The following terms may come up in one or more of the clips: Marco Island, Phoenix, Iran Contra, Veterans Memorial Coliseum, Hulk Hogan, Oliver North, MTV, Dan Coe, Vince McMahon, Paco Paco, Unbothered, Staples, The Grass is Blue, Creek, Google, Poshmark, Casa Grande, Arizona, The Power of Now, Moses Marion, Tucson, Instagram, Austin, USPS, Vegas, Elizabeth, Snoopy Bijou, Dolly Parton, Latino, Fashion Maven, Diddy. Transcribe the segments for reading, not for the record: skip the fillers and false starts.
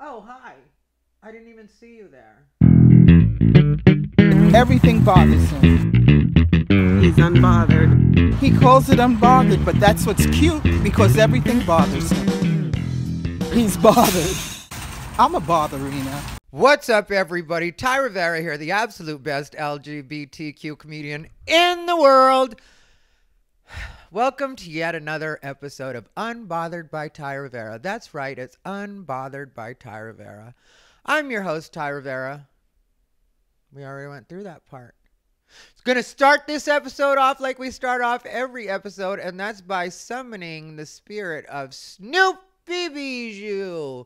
Oh, hi. I didn't even see you there. Everything bothers him. He's unbothered. He calls it unbothered, but that's what's cute because everything bothers him. He's bothered. I'm a botherina. What's up, everybody? Ty Rivera here, the absolute best LGBTQ comedian in the world. Welcome to yet another episode of Unbothered by Ty Rivera. That's right, it's Unbothered by Ty Rivera. I'm your host, Ty Rivera. We already went through that part. It's going to start this episode off like we start off every episode, and that's by summoning the spirit of Snoopy Bijou,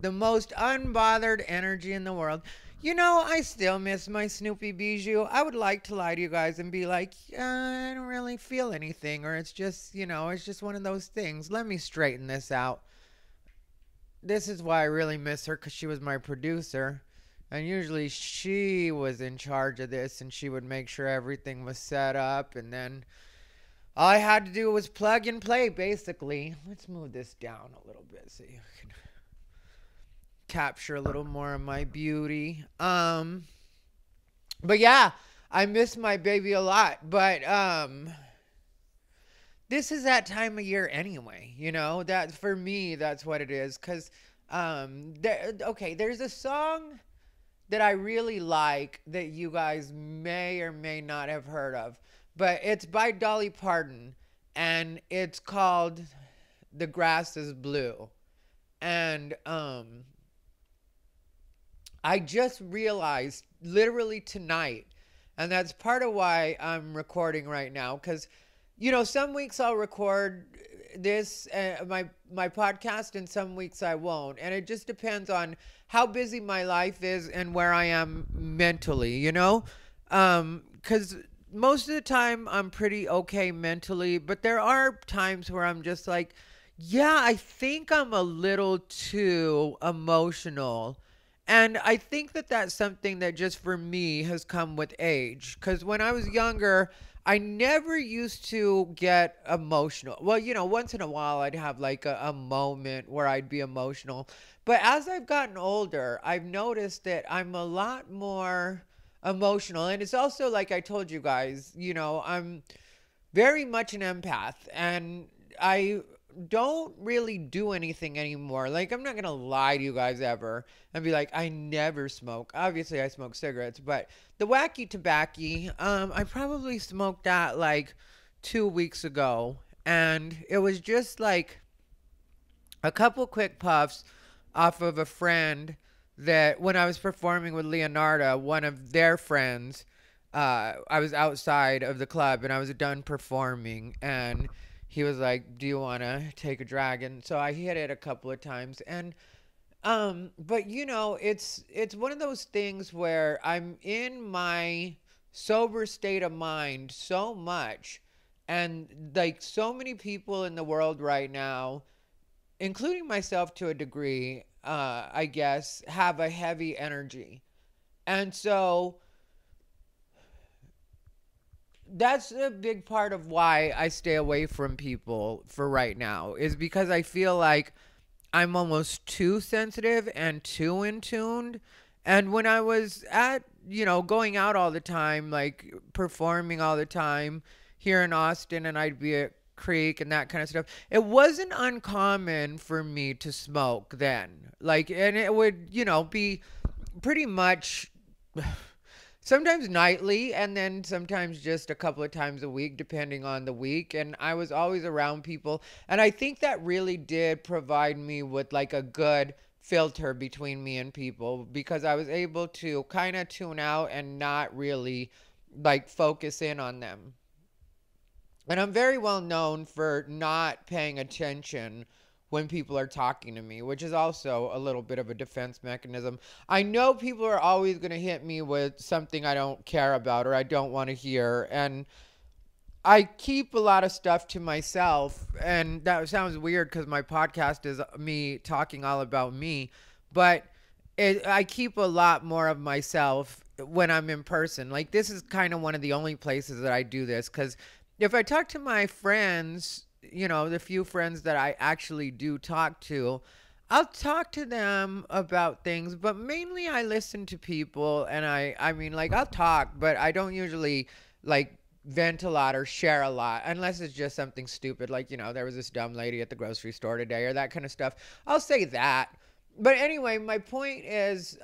the most unbothered energy in the world. You know, I still miss my Snoopy Bijou. I would like to lie to you guys and be like, I don't really feel anything, or it's just, you know, it's just one of those things. Let me straighten this out. This is why I really miss her, because she was my producer. And usually she was in charge of this, and she would make sure everything was set up. And then all I had to do was plug and play, basically. Let's move this down a little bit so you can capture a little more of my beauty. But yeah, I miss my baby a lot, but this is that time of year anyway, you know, that for me, that's what it is. Cause there's a song that I really like that you guys may or may not have heard of, but it's by Dolly Parton and it's called The Grass is Blue. And I just realized literally tonight, and that's part of why I'm recording right now, because, you know, some weeks I'll record this, my podcast, and some weeks I won't. And it just depends on how busy my life is and where I am mentally, you know, because most of the time I'm pretty okay mentally, but there are times where I'm just like, yeah, I think I'm a little too emotional. And I think that that's something that just for me has come with age. Because when I was younger, I never used to get emotional. Well, you know, once in a while I'd have like a moment where I'd be emotional. But as I've gotten older, I've noticed that I'm a lot more emotional. And it's also like I told you guys, you know, I'm very much an empath. And I don't really do anything anymore. Like, I'm not going to lie to you guys ever and be like, I never smoke. Obviously, I smoke cigarettes, but the wacky tobacco, I probably smoked that like 2 weeks ago. And it was just like a couple quick puffs off of a friend that when I was performing with Leonardo, one of their friends, I was outside of the club and I was done performing, and he was like, do you want to take a drag? And so I hit it a couple of times. And, but you know, it's one of those things where I'm in my sober state of mind so much. And like so many people in the world right now, including myself to a degree, I guess, have a heavy energy. And so that's a big part of why I stay away from people for right now, is because I feel like I'm almost too sensitive and too in tuned. And when I was at, you know, going out all the time, like performing all the time here in Austin, and I'd be at Creek and that kind of stuff, it wasn't uncommon for me to smoke then. Like, and it would, you know, be pretty much sometimes nightly, and then sometimes just a couple of times a week, depending on the week. And I was always around people. And I think that really did provide me with like a good filter between me and people, because I was able to kind of tune out and not really like focus in on them. And I'm very well known for not paying attention when people are talking to me, which is also a little bit of a defense mechanism. I know people are always going to hit me with something I don't care about or I don't want to hear. And I keep a lot of stuff to myself. And that sounds weird because my podcast is me talking all about me. But I keep a lot more of myself when I'm in person. Like, this is kind of one of the only places that I do this. Because if I talk to my friends, you know, the few friends that I actually do talk to, I'll talk to them about things, but mainly I listen to people, and I mean, like, I'll talk, but I don't usually, like, vent a lot or share a lot unless it's just something stupid, like, you know, there was this dumb lady at the grocery store today or that kind of stuff. I'll say that. But anyway, my point is,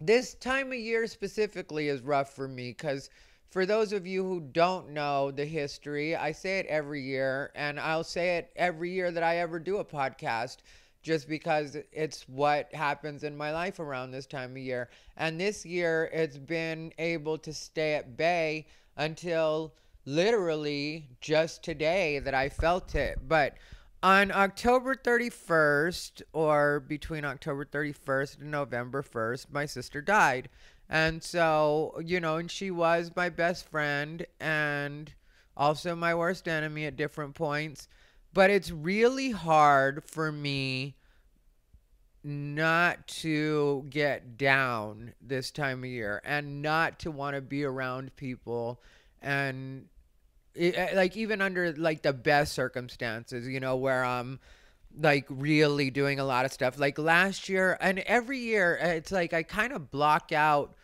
this time of year specifically is rough for me because for those of you who don't know the history, I say it every year, and I'll say it every year that I ever do a podcast just because it's what happens in my life around this time of year. And this year, it's been able to stay at bay until literally just today that I felt it. But on October 31st, or between October 31st and November 1st, my sister died. And so, you know, and she was my best friend and also my worst enemy at different points. But it's really hard for me not to get down this time of year and not to want to be around people and like even under like the best circumstances, you know, where I'm like really doing a lot of stuff like last year. And every year it's like I kind of block out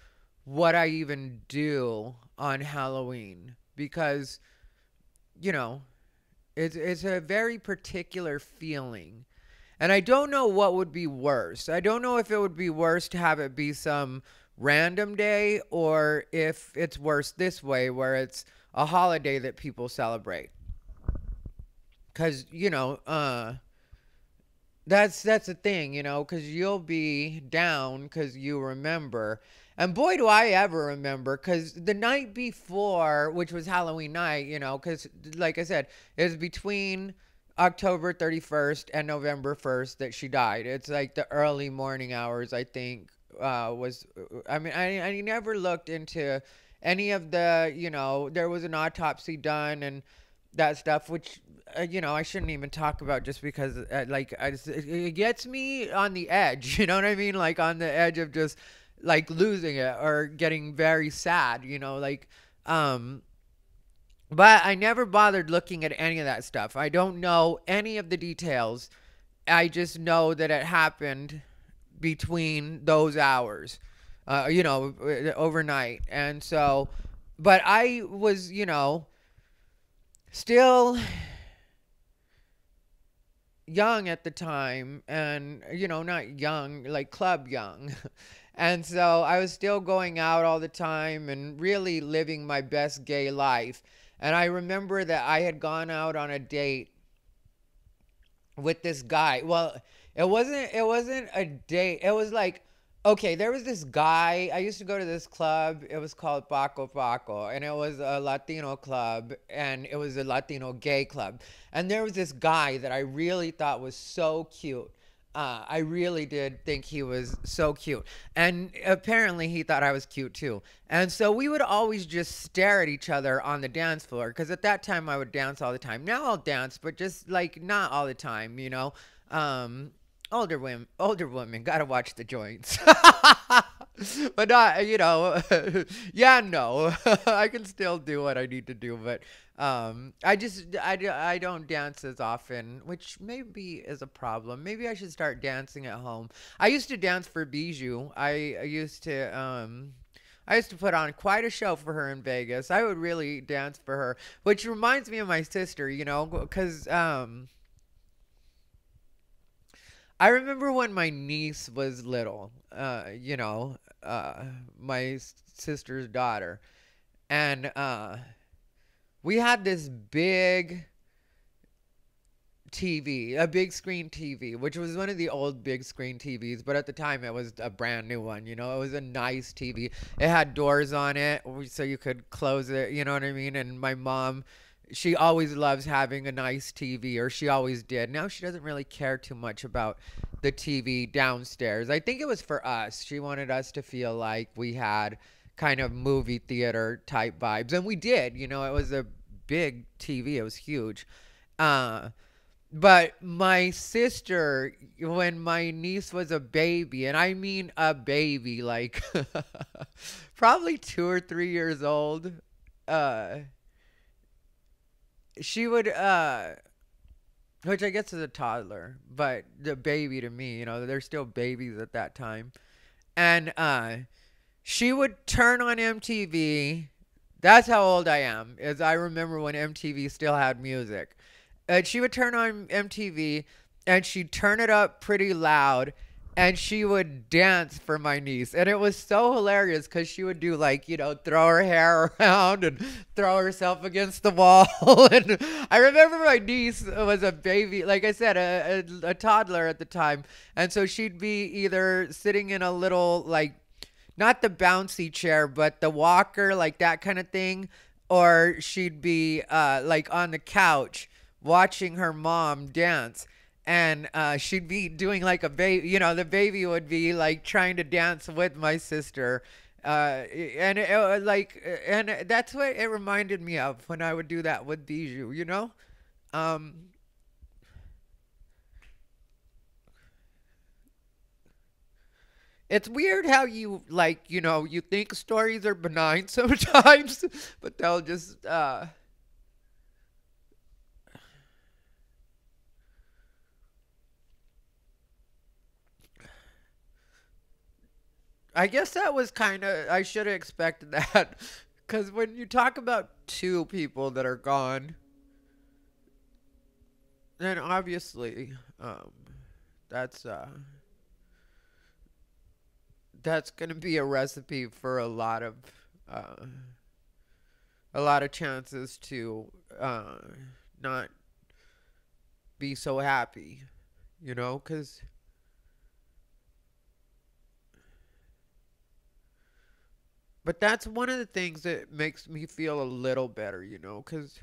what I even do on Halloween because, you know, it's a very particular feeling. And I don't know what would be worse. I don't know if it would be worse to have it be some random day or if it's worse this way where it's a holiday that people celebrate. Because, you know, that's the thing, you know, because you'll be down because you remember. And boy, do I ever remember, because the night before, which was Halloween night, you know, because like I said, it was between October 31st and November 1st that she died. It's like the early morning hours, I think, was, I mean, I never looked into any of the, you know, there was an autopsy done and that stuff, which, you know, I shouldn't even talk about just because, like, it gets me on the edge, you know what I mean? Like, on the edge of just, like, losing it or getting very sad, you know, like, but I never bothered looking at any of that stuff. I don't know any of the details. I just know that it happened between those hours, you know, overnight. And so, but I was, you know, still young at the time and, you know, not young, like club young. And so I was still going out all the time and really living my best gay life. And I remember that I had gone out on a date with this guy. Well, it wasn't a date. It was like, okay, there was this guy. I used to go to this club. It was called Paco Paco, and it was a Latino club, and it was a Latino gay club. And there was this guy that I really thought was so cute. I really did think he was so cute. And apparently he thought I was cute too. And so we would always just stare at each other on the dance floor because at that time I would dance all the time. Now I'll dance, but just like not all the time, you know. Older women gotta watch the joints. But not, you know, yeah, no, I can still do what I need to do, but I don't dance as often, which maybe is a problem. Maybe I should start dancing at home. I used to dance for Bijou. I used to put on quite a show for her in Vegas. I would really dance for her, which reminds me of my sister, you know, because I remember when my niece was little, you know, my sister's daughter, and we had this big TV, a big screen TV, which was one of the old big screen TVs, but at the time it was a brand new one, you know, it was a nice TV. It had doors on it, so you could close it, you know what I mean, and my mom, she always loves having a nice TV, or she always did. Now she doesn't really care too much about the TV downstairs. I think it was for us. She wanted us to feel like we had kind of movie theater type vibes. And we did, you know, it was a big TV. It was huge. But my sister, when my niece was a baby, and I mean a baby, like probably 2 or 3 years old, she would Which I guess is a toddler, but the baby to me, you know, they're still babies at that time. And she would turn on MTV. That's how old I am, is I remember when MTV still had music. And she would turn on MTV, and she'd turn it up pretty loud, and she would dance for my niece. And it was so hilarious because she would do, like, you know, throw her hair around and throw herself against the wall. And I remember my niece was a baby, like I said, a toddler at the time. And so she'd be either sitting in a little, like, not the bouncy chair, but the walker, like that kind of thing. Or she'd be, like, on the couch watching her mom dance. And she'd be doing like a baby, you know, the baby would be like trying to dance with my sister. And it, like, and that's what it reminded me of when I would do that with Bijou, you know? It's weird how you, like, you know, you think stories are benign sometimes, but they'll just, I guess that was kind of, I should have expected that, because when you talk about two people that are gone, then obviously that's gonna be a recipe for a lot of chances to not be so happy, you know, because. But that's one of the things that makes me feel a little better, you know, because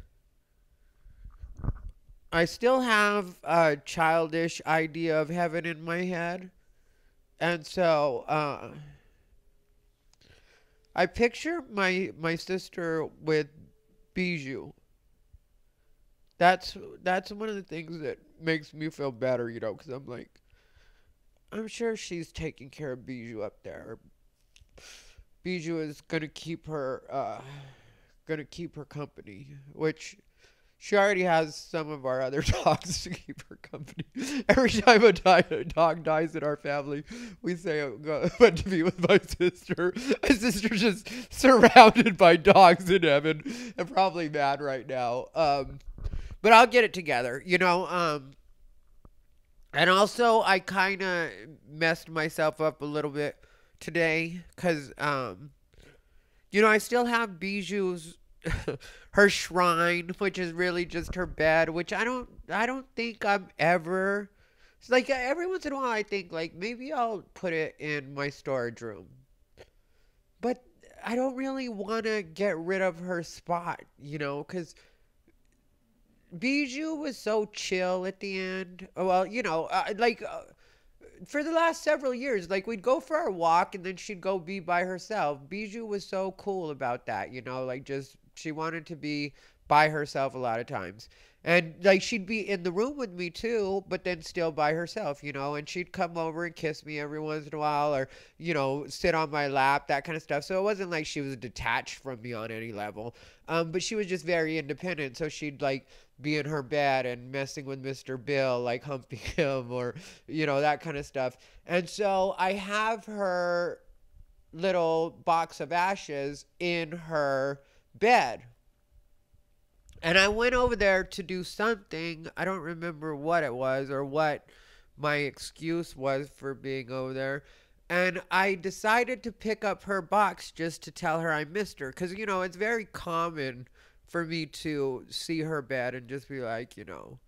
I still have a childish idea of heaven in my head. And so I picture my sister with Bijou. That's one of the things that makes me feel better, you know, because I'm like, I'm sure she's taking care of Bijou up there. Bijou is gonna keep her company, which she already has some of our other dogs to keep her company. Every time a dog dies in our family, we say, "I'm going to be with my sister." My sister's just surrounded by dogs in heaven, and probably mad right now. But I'll get it together, you know. And also, I kind of messed myself up a little bit today, because you know, I still have Bijou's her shrine, which is really just her bed, which I don't think I'm ever, it's like every once in a while I think, like, maybe I'll put it in my storage room, but I don't really want to get rid of her spot, you know, because Bijou was so chill at the end. Well, you know, for the last several years, like, we'd go for our walk and then she'd go be by herself. Bijou was so cool about that, you know, like, just, she wanted to be by herself a lot of times. And, like, she'd be in the room with me too, but then still by herself, you know, and she'd come over and kiss me every once in a while, or, you know, sit on my lap, that kind of stuff. So it wasn't like she was detached from me on any level, but she was just very independent. So she'd, like, be in her bed and messing with Mr. Bill, like humping him, or, you know, that kind of stuff. And so I have her little box of ashes in her bed. And I went over there to do something. I don't remember what it was or what my excuse was for being over there. And I decided to pick up her box just to tell her I missed her. Because, you know, it's very common for me to see her bed and just be like, you know,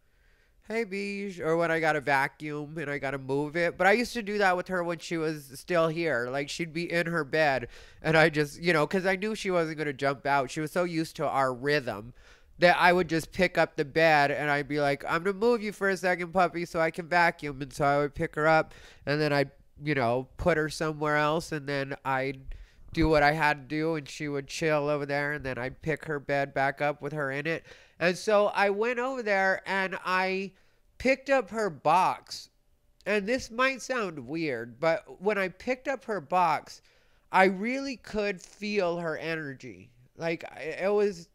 hey, Bij, or when I got a vacuum and I got to move it. But I used to do that with her when she was still here. Like, she'd be in her bed and I just, you know, because I knew she wasn't going to jump out. She was so used to our rhythm that I would just pick up the bed and I'd be like, I'm going to move you for a second, puppy, so I can vacuum. And so I would pick her up and then I'd, you know, put her somewhere else, and then I'd do what I had to do, and she would chill over there, and then I'd pick her bed back up with her in it. And so I went over there and I picked up her box. And this might sound weird, but when I picked up her box, I really could feel her energy. Like, it was,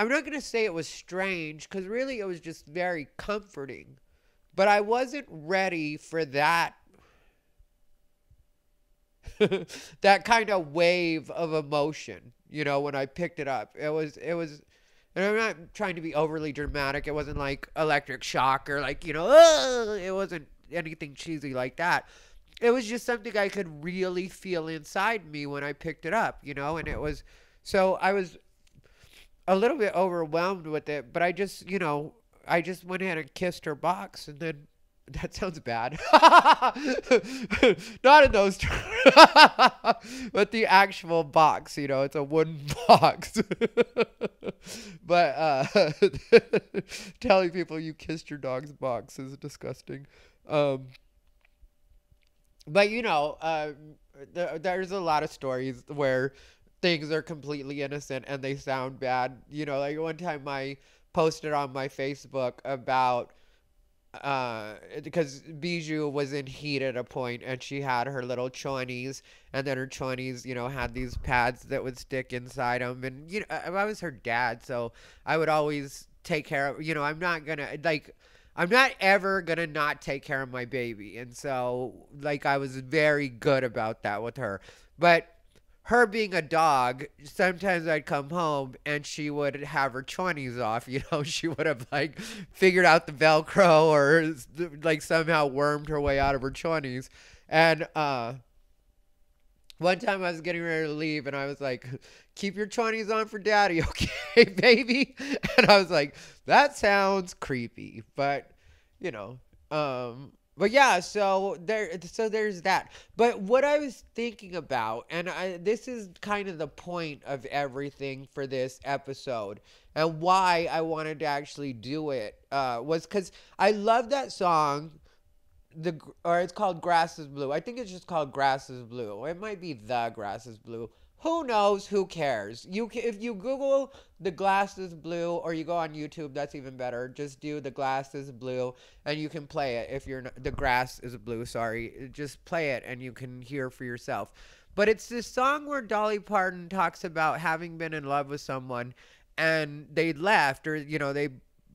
I'm not going to say it was strange, because really it was just very comforting. But I wasn't ready for that that kind of wave of emotion, you know, when I picked it up. It was, and I'm not trying to be overly dramatic. It wasn't like electric shock or like, you know, it wasn't anything cheesy like that. It was just something I could really feel inside me when I picked it up, you know, and it was, so I was a little bit overwhelmed with it, but I just, you know, I just went ahead and kissed her box, and then that sounds bad. Not in those terms, but the actual box, you know, it's a wooden box. But telling people you kissed your dog's box is disgusting. But, you know, there's a lot of stories where things are completely innocent and they sound bad. You know, like one time I posted on my Facebook about, because Bijou was in heat at a point and she had her little chonies, and then her chonies, you know, had these pads that would stick inside them. And, you know, I was her dad, so I would always take care of, you know, I'm not going to, like, I'm not ever going to not take care of my baby. And so, like, I was very good about that with her. But her being a dog, sometimes I'd come home and she would have her chonies off. You know, she would have, like, figured out the Velcro or, like, somehow wormed her way out of her chonies. And one time I was getting ready to leave and I was like, keep your chonies on for daddy, okay, baby? And I was like, that sounds creepy, but, you know, but yeah, so there's that. But what I was thinking about, and this is kind of the point of everything for this episode and why I wanted to actually do it, was because I love that song. It's called Grass is Blue. I think it's just called Grass is Blue. It might be The Grass is Blue. Who knows? Who cares? If you Google The Grass is Blue, or you go on YouTube, that's even better. Just do The Grass is Blue and you can play it. If you're not, The Grass is Blue, sorry. Just play it and you can hear for yourself. But it's this song where Dolly Parton talks about having been in love with someone and they left, or, you know, they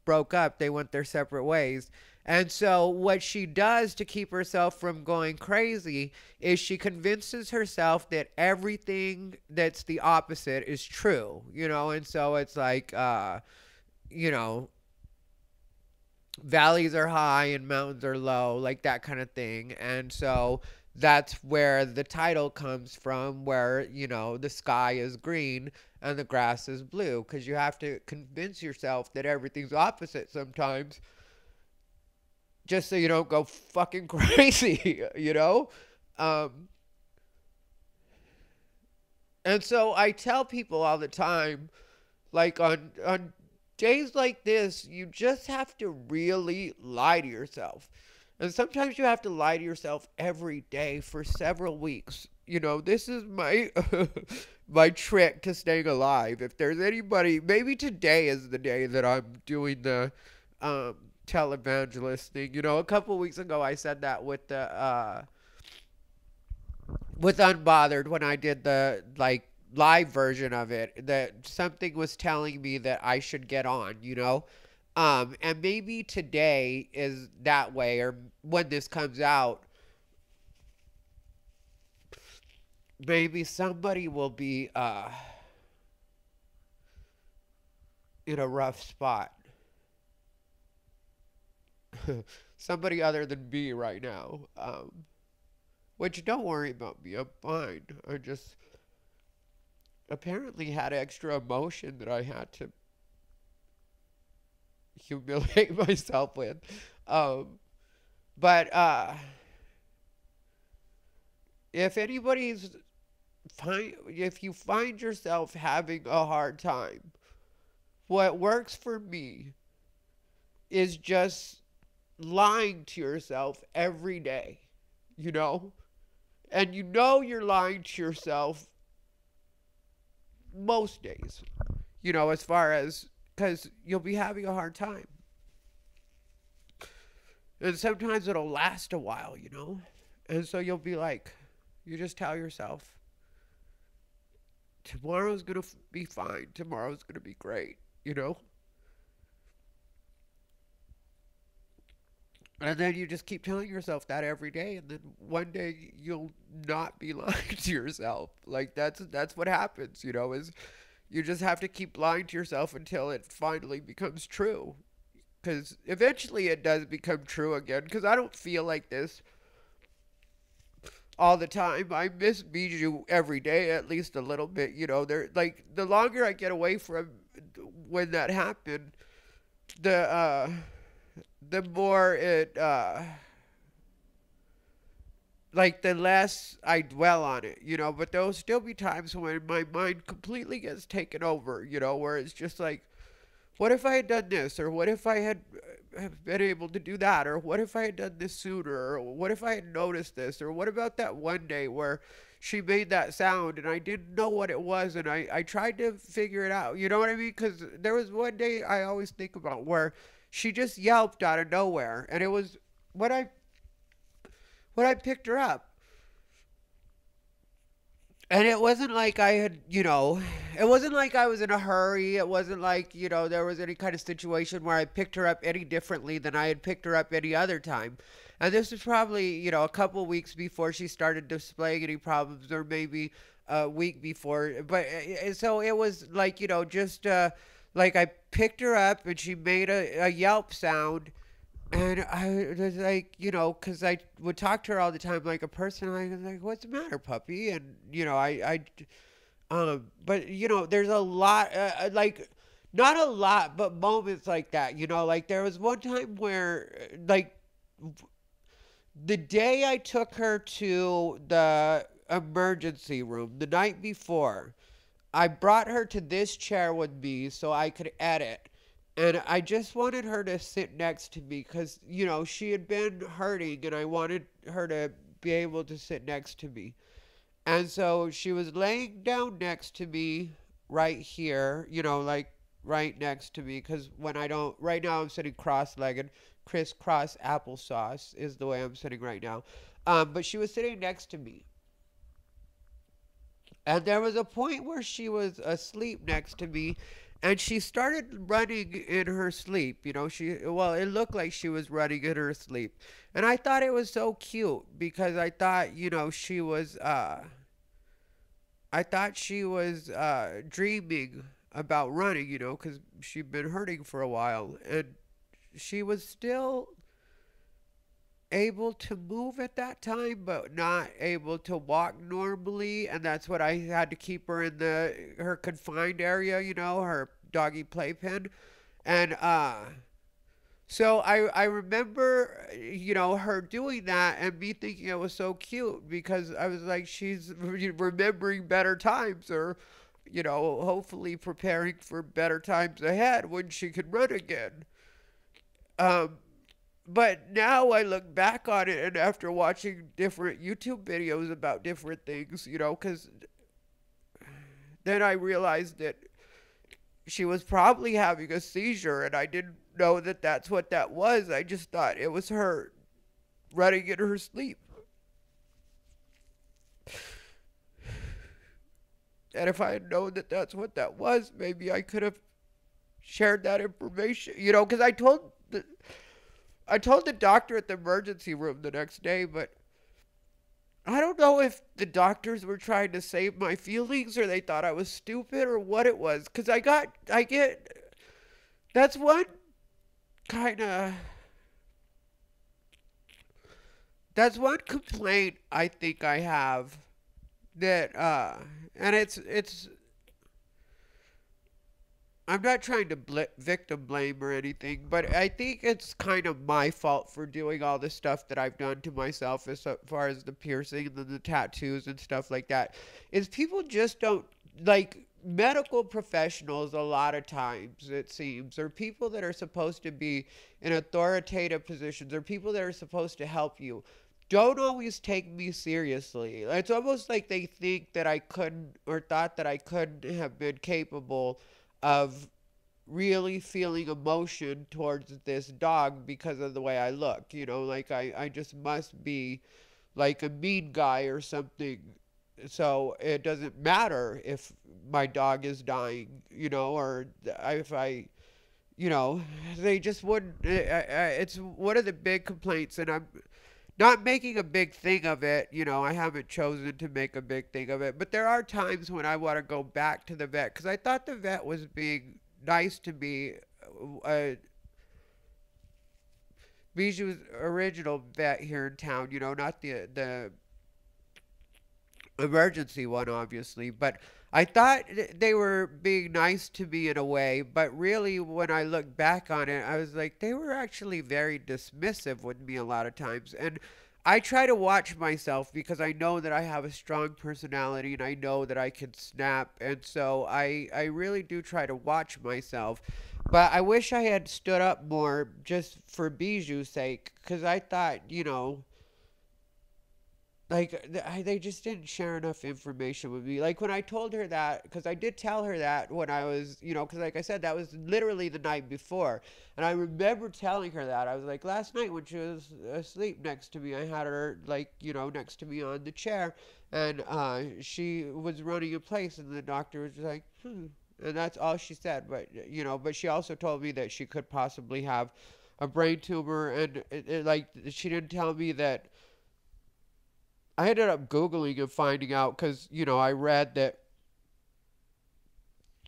broke up. They went their separate ways. And so what she does to keep herself from going crazy is she convinces herself that everything that's the opposite is true, you know? And so it's like, you know, valleys are high and mountains are low, like that kind of thing. And so that's where the title comes from, where, you know, the sky is green and the grass is blue, because you have to convince yourself that everything's opposite sometimes, just so you don't go fucking crazy, you know? And so I tell people all the time, like on days like this, you just have to really lie to yourself. And sometimes you have to lie to yourself every day for several weeks. You know, this is my my trick to staying alive. If there's anybody, maybe today is the day that I'm doing the televangelist thing. You know, a couple weeks ago I said that with the with Unbothered, when I did the like live version of it, that something was telling me that I should get on, you know, and maybe today is that way, or when this comes out, maybe somebody will be in a rough spot. Somebody other than me right now, which, don't worry about me, I'm fine. I just apparently had extra emotion that I had to humiliate myself with, but if anybody's if you find yourself having a hard time, what works for me is just lying to yourself every day, you know? And you know you're lying to yourself most days, you know, as far as, because you'll be having a hard time. And sometimes it'll last a while, you know? And so you'll be like, you just tell yourself, tomorrow's gonna be fine, tomorrow's gonna be great. you know? And then you just keep telling yourself that every day, and then one day you'll not be lying to yourself. Like, that's what happens, you know, is you just have to keep lying to yourself until it finally becomes true. Because eventually it does become true again, because I don't feel like this all the time. I miss Bijou every day, at least a little bit, you know. They're, like, the longer I get away from when that happened, the more it, like, the less I dwell on it, you know. But there'll still be times when my mind completely gets taken over, you know, where it's just like, what if I had done this? Or what if I had been able to do that? Or what if I had done this sooner? Or what if I had noticed this? Or what about that one day where she made that sound and I didn't know what it was, and I tried to figure it out? You know what I mean? Because there was one day I always think about where she just yelped out of nowhere, and it was when I picked her up. And it wasn't like I had, you know, it wasn't like I was in a hurry. It wasn't like, you know, there was any kind of situation where I picked her up any differently than I had picked her up any other time. And this was probably, you know, a couple of weeks before she started displaying any problems, or maybe a week before. But so it was like, you know, just like I picked her up and she made a yelp sound. And I was like, you know, because I would talk to her all the time like a person. I was like, what's the matter, puppy? And, you know, but, you know, there's a lot, like, not a lot, but moments like that, you know. Like, there was one time where, like, the day I took her to the emergency room, the night before, I brought her to this chair with me so I could edit. And I just wanted her to sit next to me because, you know, she had been hurting and I wanted her to be able to sit next to me. And so she was laying down next to me right here, you know, like right next to me, because when I don't, right now I'm sitting cross-legged, crisscross applesauce is the way I'm sitting right now. But she was sitting next to me. And there was a point where she was asleep next to me. And she started running in her sleep, you know. Well, it looked like she was running in her sleep. And I thought it was so cute because I thought, you know, I thought she was dreaming about running, you know, because she'd been hurting for a while. And she was still able to move at that time, but not able to walk normally. And that's what I had to keep her in her confined area, you know, her doggy playpen. And so I remember, you know, her doing that and me thinking it was so cute because I was like, she's remembering better times, or, you know, hopefully preparing for better times ahead when she could run again. But now I look back on it, and after watching different YouTube videos about different things, you know, because then I realized that she was probably having a seizure, and I didn't know that that's what that was. I just thought it was her running in her sleep. And if I had known that that's what that was, maybe I could have shared that information, you know, because I told the doctor at the emergency room the next day, but I don't know if the doctors were trying to save my feelings or they thought I was stupid or what it was. Because that's one kind of, that's one complaint I think I have that, and it's, I'm not trying to victim blame or anything, but I think it's kind of my fault for doing all the stuff that I've done to myself as far as the piercing and the tattoos and stuff like that. Is people just don't, like, medical professionals a lot of times, it seems, or people that are supposed to be in authoritative positions or people that are supposed to help you, don't always take me seriously. It's almost like they think that I couldn't, or thought that I couldn't have been capable of really feeling emotion towards this dog because of the way I look, you know, like I just must be like a mean guy or something So it doesn't matter if my dog is dying, you know, or if I, you know, they just wouldn't. It's one of the big complaints, and I'm not making a big thing of it. You know, I haven't chosen to make a big thing of it, but there are times when I want to go back to the vet, because I thought the vet was being nice to me. Bijou's original vet here in town, you know, not the emergency one, obviously, but I thought they were being nice to me in a way, but really when I look back on it, I was like, they were actually very dismissive with me a lot of times. And I try to watch myself, because I know that I have a strong personality and I know that I can snap, and so I really do try to watch myself. But I wish I had stood up more just for Bijou's sake, because I thought, you know, like, they just didn't share enough information with me. Like, when I told her that, because I did tell her that when I was, you know, because like I said, that was literally the night before. And I remember telling her that. I was like, last night when she was asleep next to me, I had her, like, you know, next to me on the chair. And she was running in place, and the doctor was just like, And that's all she said. But, you know, but she also told me that she could possibly have a brain tumor. And, like, she didn't tell me that. I ended up Googling and finding out, because, you know, I read that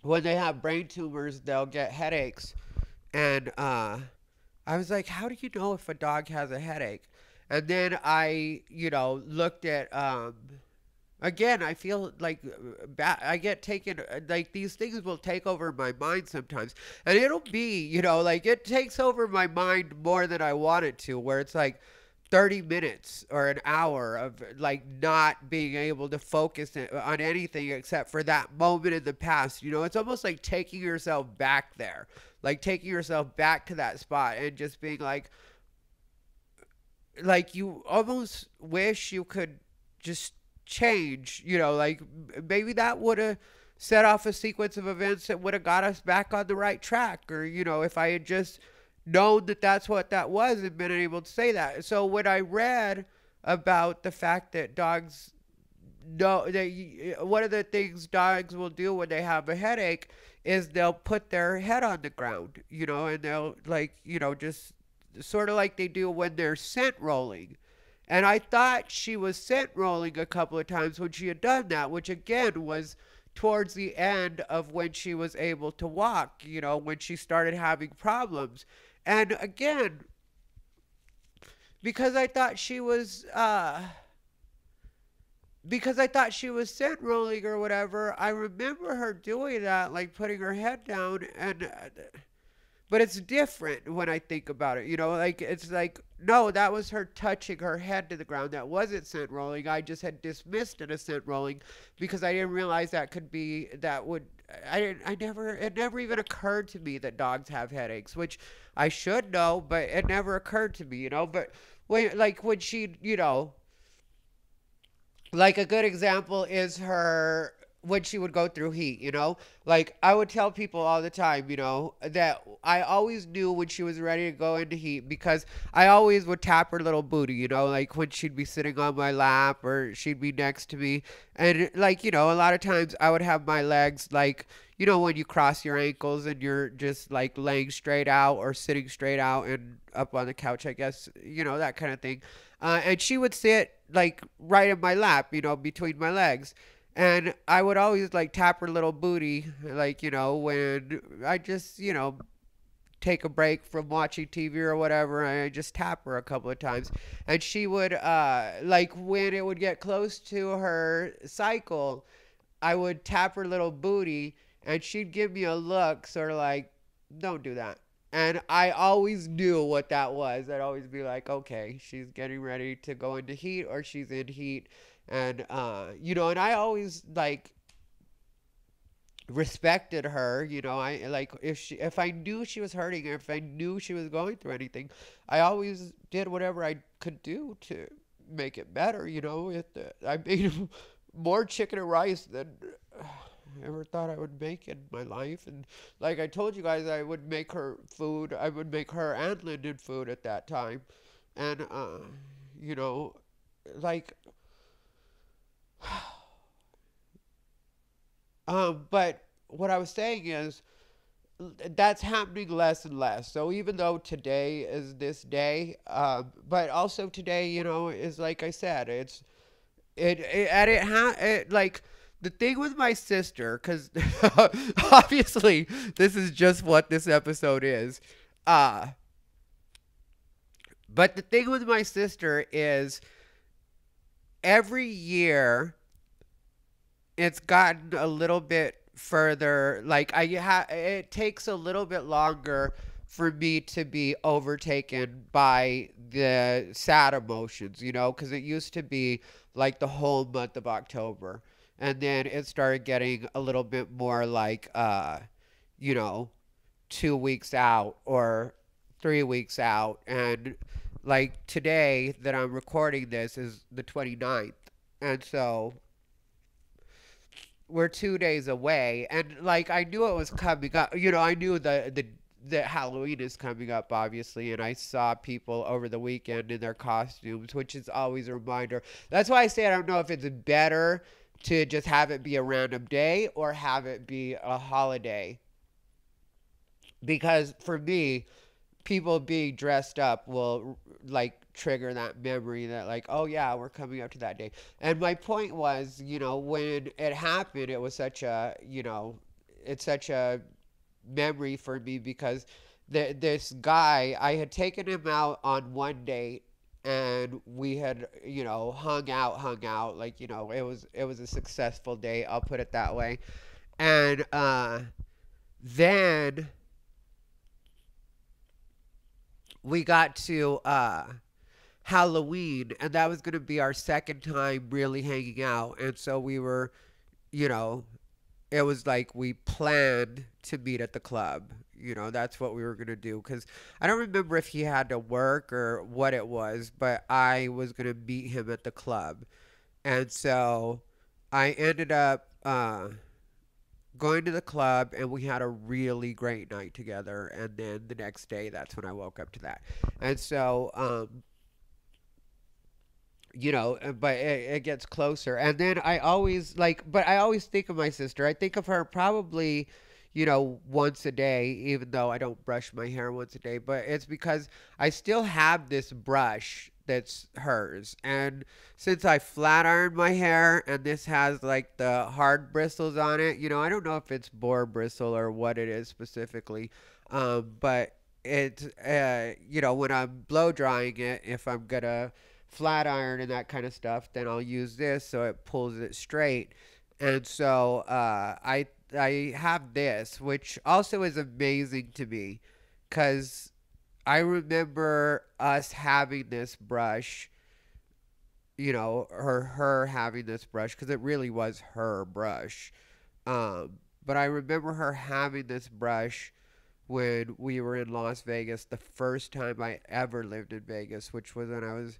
when they have brain tumors, they'll get headaches. And I was like, how do you know if a dog has a headache? And then I, you know, looked at, again, I feel like I get taken, like, these things will take over my mind sometimes. And it'll be, you know, like, it takes over my mind more than I want it to, where it's like 30 minutes or an hour of, like, not being able to focus on anything except for that moment in the past. You know, it's almost like taking yourself back there, like taking yourself back to that spot and just being like you almost wish you could just change, you know, like maybe that would have set off a sequence of events that would have got us back on the right track. Or, you know, if I had just known that that's what that was and been able to say that. So when I read about the fact that dogs know, one of the things dogs will do when they have a headache is they'll put their head on the ground, you know, and they'll, like, you know, just sort of like they do when they're scent rolling. And I thought she was scent rolling a couple of times when she had done that, which again was towards the end of when she was able to walk, you know, when she started having problems. And again, because I thought she was scent rolling or whatever, I remember her doing that, like putting her head down. And, but it's different when I think about it, you know, like, it's like, no, that was her touching her head to the ground. That wasn't scent rolling. I just had dismissed it as scent rolling because I didn't realize that could be, that would, it never even occurred to me that dogs have headaches, which I should know, but it never occurred to me, you know. But when, like, when she, you know, like a good example is her, when she would go through heat, you know, like I would tell people all the time, you know, that I always knew when she was ready to go into heat because I always would tap her little booty, you know, like when she'd be sitting on my lap or she'd be next to me. And, like, you know, a lot of times I would have my legs, like, you know, when you cross your ankles and you're just like laying straight out or sitting straight out and up on the couch, I guess, you know, that kind of thing. And she would sit like right in my lap, you know, between my legs. And I would always, like, tap her little booty, like, you know, when I just, you know, take a break from watching TV or whatever, and I just tap her a couple of times. And she would, like, when it would get close to her cycle, I would tap her little booty, and she'd give me a look, sort of like, don't do that. And I always knew what that was. I'd always be like, okay, she's getting ready to go into heat, or she's in heat. And, you know, and I always, like, respected her, you know. I, like, if I knew she was hurting or if I knew she was going through anything, I always did whatever I could do to make it better, you know. I made more chicken and rice than I ever thought I would make in my life. And, like I told you guys, I would make her food. I would make her and Lyndon food at that time. And, you know, like, But what I was saying is that's happening less and less. So even though today is this day, but also today, you know, is like I said, it's like the thing with my sister, because obviously this is just what this episode is. But the thing with my sister is every year it's gotten a little bit further. Like it takes a little bit longer for me to be overtaken by the sad emotions, you know, because it used to be like the whole month of October. And then it started getting a little bit more like, you know, 2 weeks out or 3 weeks out. And like today that I'm recording this is the 29th. And so we're 2 days away. And like, I knew it was coming up, you know, I knew that Halloween is coming up, obviously. And I saw people over the weekend in their costumes, which is always a reminder. That's why I say, I don't know if it's better to just have it be a random day or have it be a holiday. Because for me, people being dressed up will like trigger that memory that like, oh yeah, we're coming up to that day. And my point was, you know, when it happened, it was such a, you know, it's such a memory for me because this guy, I had taken him out on one date. And we had, you know, hung out, like, you know, it was a successful day. I'll put it that way. And then we got to Halloween, and that was going to be our second time really hanging out. And so we were, you know, it was like we planned to meet at the club. You know, that's what we were going to do. Because I don't remember if he had to work or what it was, but I was going to meet him at the club. And so I ended up going to the club, and we had a really great night together. And then the next day, that's when I woke up to that. And so, you know, but it gets closer. And then I always like, but I always think of my sister. I think of her probably, you know, once a day, even though I don't brush my hair once a day, but it's because I still have this brush that's hers. And since I flat ironed my hair and this has like the hard bristles on it, you know, I don't know if it's boar bristle or what it is specifically. But it's, you know, when I'm blow drying it, if I'm going to flat iron and that kind of stuff, then I'll use this so it pulls it straight. And so, I have this, which also is amazing to me because I remember us having this brush, you know, or her having this brush because it really was her brush. But I remember her having this brush when we were in Las Vegas, the first time I ever lived in Vegas, which was when I was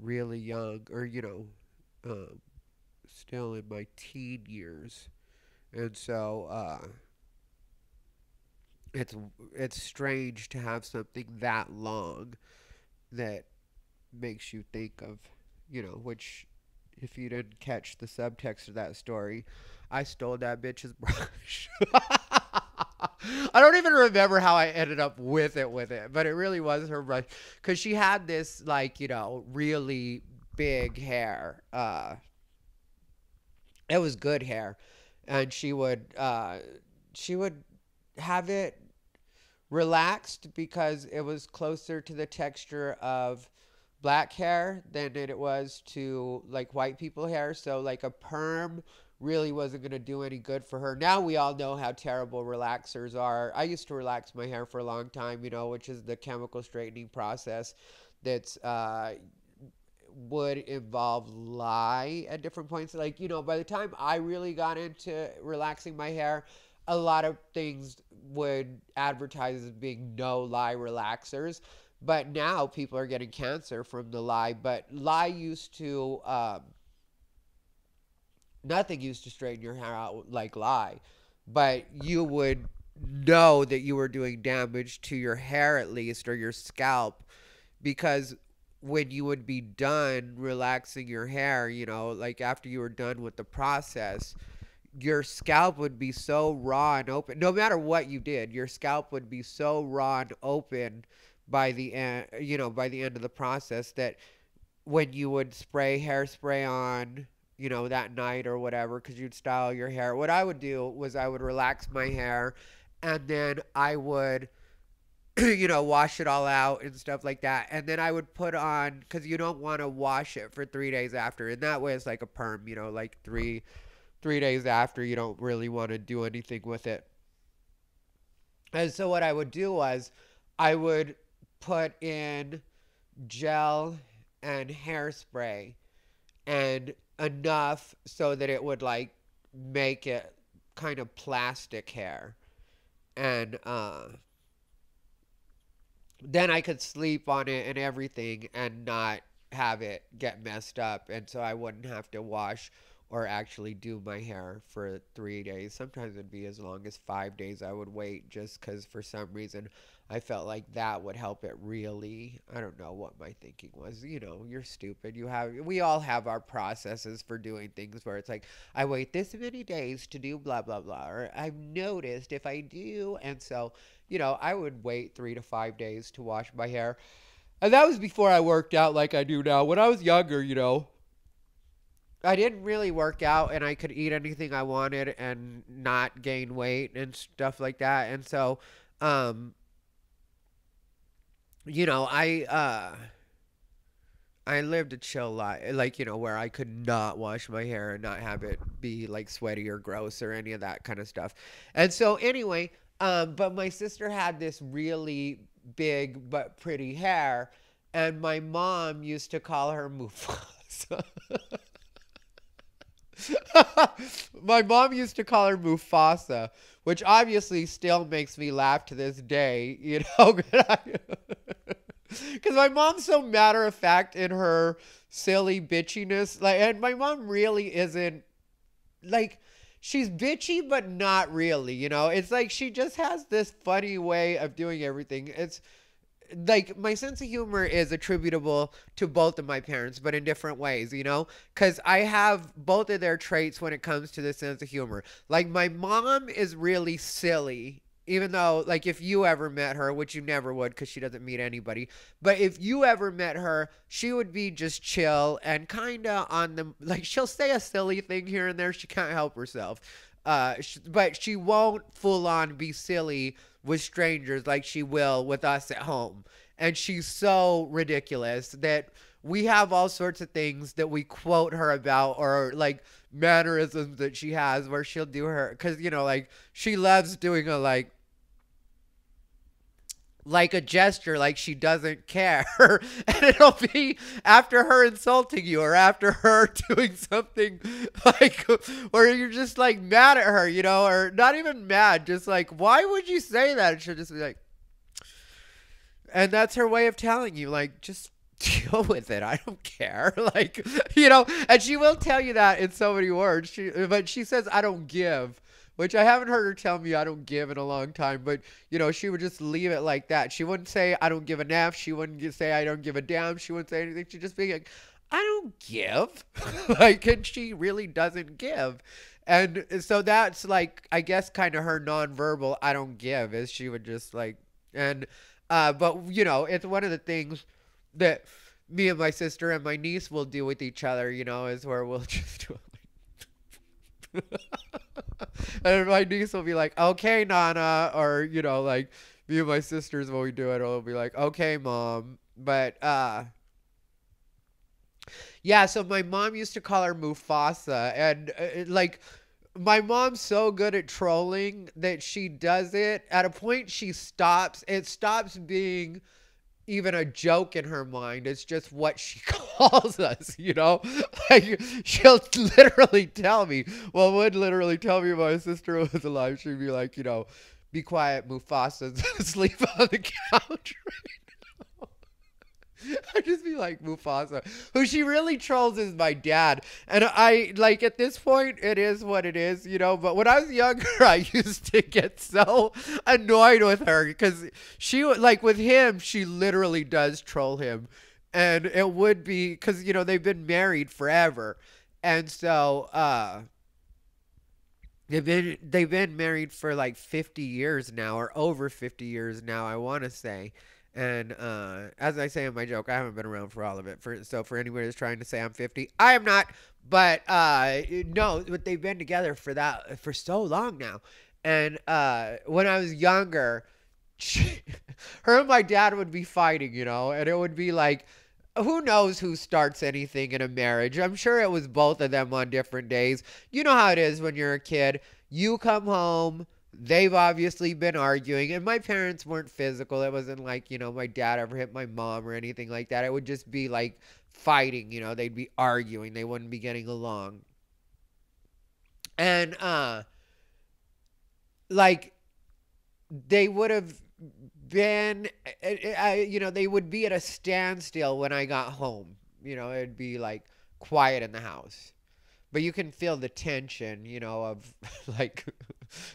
really young or, you know, still in my teen years. And so it's strange to have something that long that makes you think of, you know, which if you didn't catch the subtext of that story, I stole that bitch's brush. I don't even remember how I ended up with it, but it really was her brush because she had this like, you know, really big hair. It was good hair. And she would have it relaxed because it was closer to the texture of black hair than it was to like white people hair. So like a perm really wasn't going to do any good for her. Now we all know how terrible relaxers are. I used to relax my hair for a long time, you know, which is the chemical straightening process that's, would involve lye at different points. Like, you know, by the time I really got into relaxing my hair, a lot of things would advertise as being no lye relaxers. But now people are getting cancer from the lye. But lye used to, nothing used to straighten your hair out like lye. But you would know that you were doing damage to your hair at least or your scalp because when you would be done relaxing your hair, you know, like after you were done with the process, your scalp would be so raw and open. No matter what you did, your scalp would be so raw and open by the end, you know, by the end of the process, that when you would spray hairspray on, you know, that night or whatever, because you'd style your hair. What I would do was I would relax my hair, and then I would, you know, wash it all out and stuff like that. And then I would put on, because you don't want to wash it for 3 days after. And that way it's like a perm, you know, like three days after you don't really want to do anything with it. And so what I would do was I would put in gel and hairspray, and enough so that it would like make it kind of plastic hair. And then I could sleep on it and everything and not have it get messed up. And so I wouldn't have to wash or actually do my hair for 3 days. Sometimes it'd be as long as 5 days I would wait, just because for some reason I felt like that would help it really. I don't know what my thinking was. You know, you're stupid. You have, we all have our processes for doing things where it's like, I wait this many days to do blah, blah, blah. Or I've noticed if I do. And so, you know, I would wait 3 to 5 days to wash my hair. And that was before I worked out like I do now. When I was younger, you know, I didn't really work out and I could eat anything I wanted and not gain weight and stuff like that. And so, you know, I lived a chill life, like, you know, where I could not wash my hair and not have it be like sweaty or gross or any of that kind of stuff. And so anyway, but my sister had this really big but pretty hair, and my mom used to call her Mufasa. My mom used to call her Mufasa, which obviously still makes me laugh to this day, you know, because my mom's so matter of fact in her silly bitchiness. Like, and my mom really isn't, like, she's bitchy, but not really, you know. It's like she just has this funny way of doing everything. It's like my sense of humor is attributable to both of my parents, but in different ways, you know, because I have both of their traits when it comes to the sense of humor. Like, my mom is really silly, even though, like, if you ever met her, which you never would because she doesn't meet anybody, but if you ever met her, she would be just chill and kind of on the, like, she'll say a silly thing here and there. She can't help herself. But she won't full on be silly with strangers like she will with us at home. And she's so ridiculous that we have all sorts of things that we quote her about, or like mannerisms that she has where she'll do her, because, you know, like she loves doing a like a gesture, like she doesn't care. And it'll be after her insulting you or after her doing something like, or you're just like mad at her, you know, or not even mad, just like, why would you say that? And she'll just be like, and that's her way of telling you, like, just deal with it. I don't care. Like, you know, and she will tell you that in so many words. But she says, I don't give, which I haven't heard her tell me I don't give in a long time. But, you know, she would just leave it like that. She wouldn't say, I don't give a nap. She wouldn't say, I don't give a damn. She wouldn't say anything. She'd just be like, I don't give. Like, and she really doesn't give. And so that's like, I guess, kind of her nonverbal I don't give, is she would just like, and, but, you know, it's one of the things that me and my sister and my niece will do with each other, you know, is where we'll just do it. And my niece will be like, okay, Nana, or, you know, like me and my sisters, when we do it, will be like, okay, Mom. But yeah, so my mom used to call her Mufasa, and like my mom's so good at trolling that she does it at a point. It stops being even a joke in her mind. It's just what she calls us, you know? Like, she'll literally tell me, well, would literally tell me, my sister was alive, she'd be like, you know, be quiet, Mufasa's asleep on the couch right now. I'd just be like, Mufasa. Who she really trolls is my dad. And I, like, at this point, it is what it is, you know. But when I was younger, I used to get so annoyed with her, because she, like, with him, she literally does troll him. And it would be, because, you know, they've been married forever. And so, They've been married for like 50 years now, or over 50 years now, I want to say. And as I say in my joke, I haven't been around for all of it. So for anybody that's trying to say I'm 50, I am not. But no, but they've been together for so long now. And when I was younger, her and my dad would be fighting, you know, and it would be like, who knows who starts anything in a marriage? I'm sure it was both of them on different days. You know how it is when you're a kid. You come home. They've obviously been arguing, and my parents weren't physical. It wasn't like, you know, my dad ever hit my mom or anything like that. It would just be like fighting, you know, they'd be arguing. They wouldn't be getting along. And like they would have been, you know, they would be at a standstill when I got home. You know, it'd be like quiet in the house. But you can feel the tension, you know, of like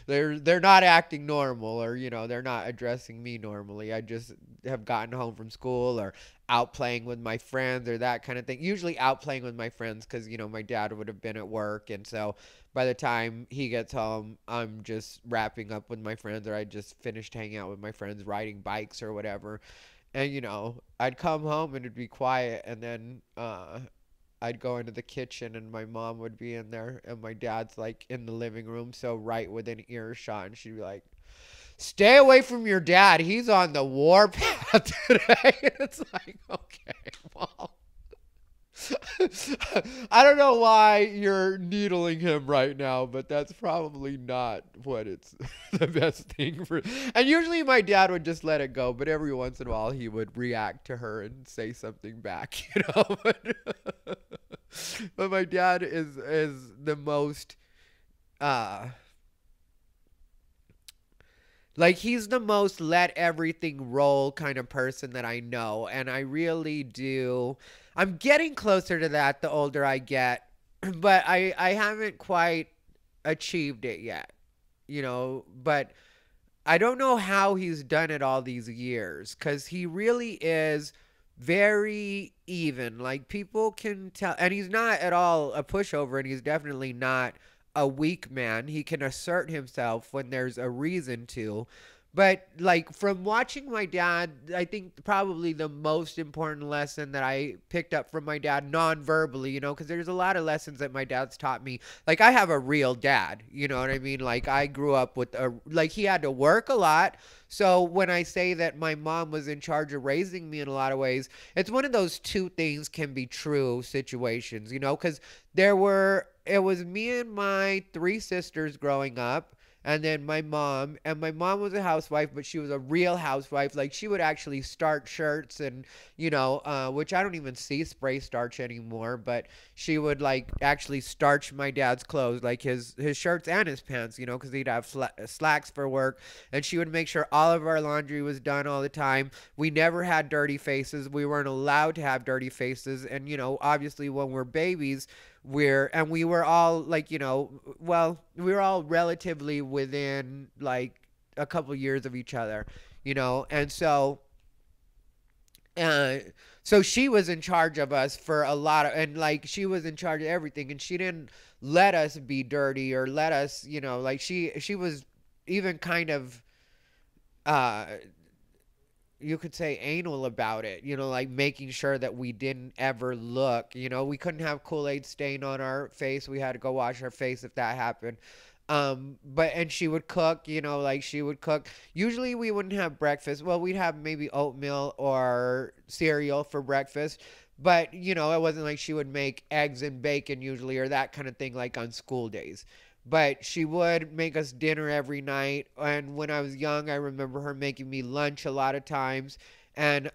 they're not acting normal, or, you know, they're not addressing me normally. I just have gotten home from school or out playing with my friends or that kind of thing. Usually out playing with my friends because, you know, my dad would have been at work. And so by the time he gets home, I'm just wrapping up with my friends, or I just finished hanging out with my friends, riding bikes or whatever. And, you know, I'd come home and it'd be quiet, and then I'd go into the kitchen and my mom would be in there and my dad's like in the living room, so right within earshot, and she'd be like, "Stay away from your dad. He's on the warpath today." And it's like, okay, well, I don't know why you're needling him right now, but that's probably not what it's the best thing for. And usually my dad would just let it go, but every once in a while he would react to her and say something back, you know. But my dad is the most like, he's the most let everything roll kind of person that I know. And I really do. I'm getting closer to that the older I get, but I haven't quite achieved it yet, you know. But I don't know how he's done it all these years, because he really is very even. Like, people can tell, and he's not at all a pushover, and he's definitely not a weak man. He can assert himself when there's a reason to. But like, from watching my dad, I think probably the most important lesson that I picked up from my dad non-verbally, you know, because there's a lot of lessons that my dad's taught me. Like, I have a real dad, you know what I mean? Like, I grew up with a, like, he had to work a lot. So when I say that my mom was in charge of raising me in a lot of ways, it's one of those two things can be true situations, you know, because it was me and my three sisters growing up. And then my mom, and my mom was a housewife, but she was a real housewife. Like, she would actually starch shirts and, you know, which I don't even see spray starch anymore, but she would like actually starch my dad's clothes, like his shirts and his pants, you know, because he'd have slacks for work. And she would make sure all of our laundry was done all the time. We never had dirty faces. We weren't allowed to have dirty faces. And, you know, obviously when we're babies, we were all like, you know, well, we were all relatively within like a couple years of each other, you know. And so so she was in charge of us for a lot of, and like, she was in charge of everything, and she didn't let us be dirty or let us, you know, like she was even kind of you could say anal about it, you know, like making sure that we didn't ever look, you know, we couldn't have Kool-Aid stain on our face. We had to go wash our face if that happened. And she would cook, you know, like she would cook. Usually we wouldn't have breakfast. Well, we'd have maybe oatmeal or cereal for breakfast, but you know, it wasn't like she would make eggs and bacon usually, or that kind of thing, like on school days. But she would make us dinner every night. And when I was young, I remember her making me lunch a lot of times. And,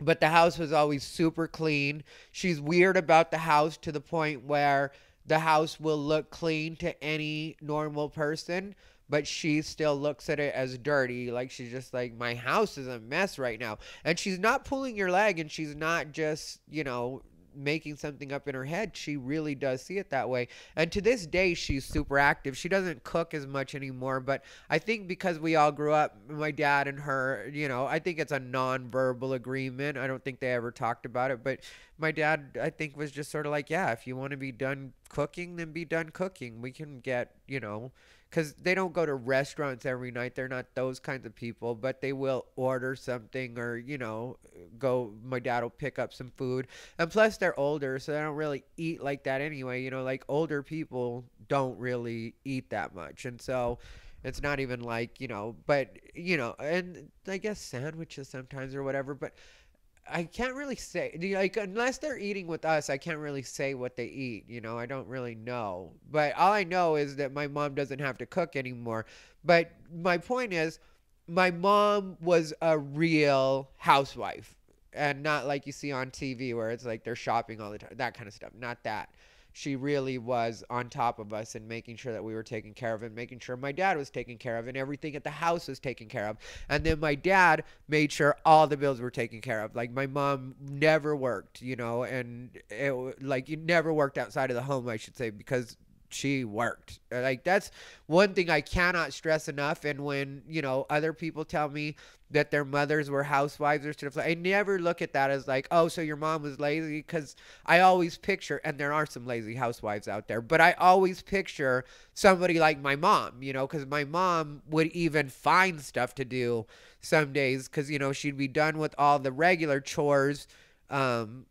but the house was always super clean. She's weird about the house to the point where the house will look clean to any normal person, but she still looks at it as dirty. Like, she's just like, my house is a mess right now. And she's not pulling your leg, and she's not just, you know, making something up in her head, she really does see it that way. And to this day, she's super active. She doesn't cook as much anymore, but I think because we all grew up, my dad and her, you know, I think it's a non-verbal agreement. I don't think they ever talked about it, but my dad, I think, was just sort of like, yeah, if you want to be done cooking, then be done cooking. We can get, you know, because they don't go to restaurants every night. They're not those kinds of people, but they will order something or, you know, go, my dad will pick up some food. And plus they're older, so they don't really eat like that anyway. You know, like older people don't really eat that much. And so it's not even like, you know, but, you know, and I guess sandwiches sometimes or whatever, but I can't really say, like, unless they're eating with us, I can't really say what they eat, you know, I don't really know. But all I know is that my mom doesn't have to cook anymore. But my point is, my mom was a real housewife, and not like you see on TV where it's like they're shopping all the time, that kind of stuff. Not that. She really was on top of us and making sure that we were taken care of and making sure my dad was taken care of and everything at the house was taken care of. And then my dad made sure all the bills were taken care of. Like, my mom never worked, you know, and it, like, you never worked outside of the home, I should say, because she worked. Like, that's one thing I cannot stress enough. And when, you know, other people tell me that their mothers were housewives or stuff, I never look at that as like, oh, so your mom was lazy, because I always picture, and there are some lazy housewives out there, but I always picture somebody like my mom, you know, because my mom would even find stuff to do some days, because, you know, she'd be done with all the regular chores, and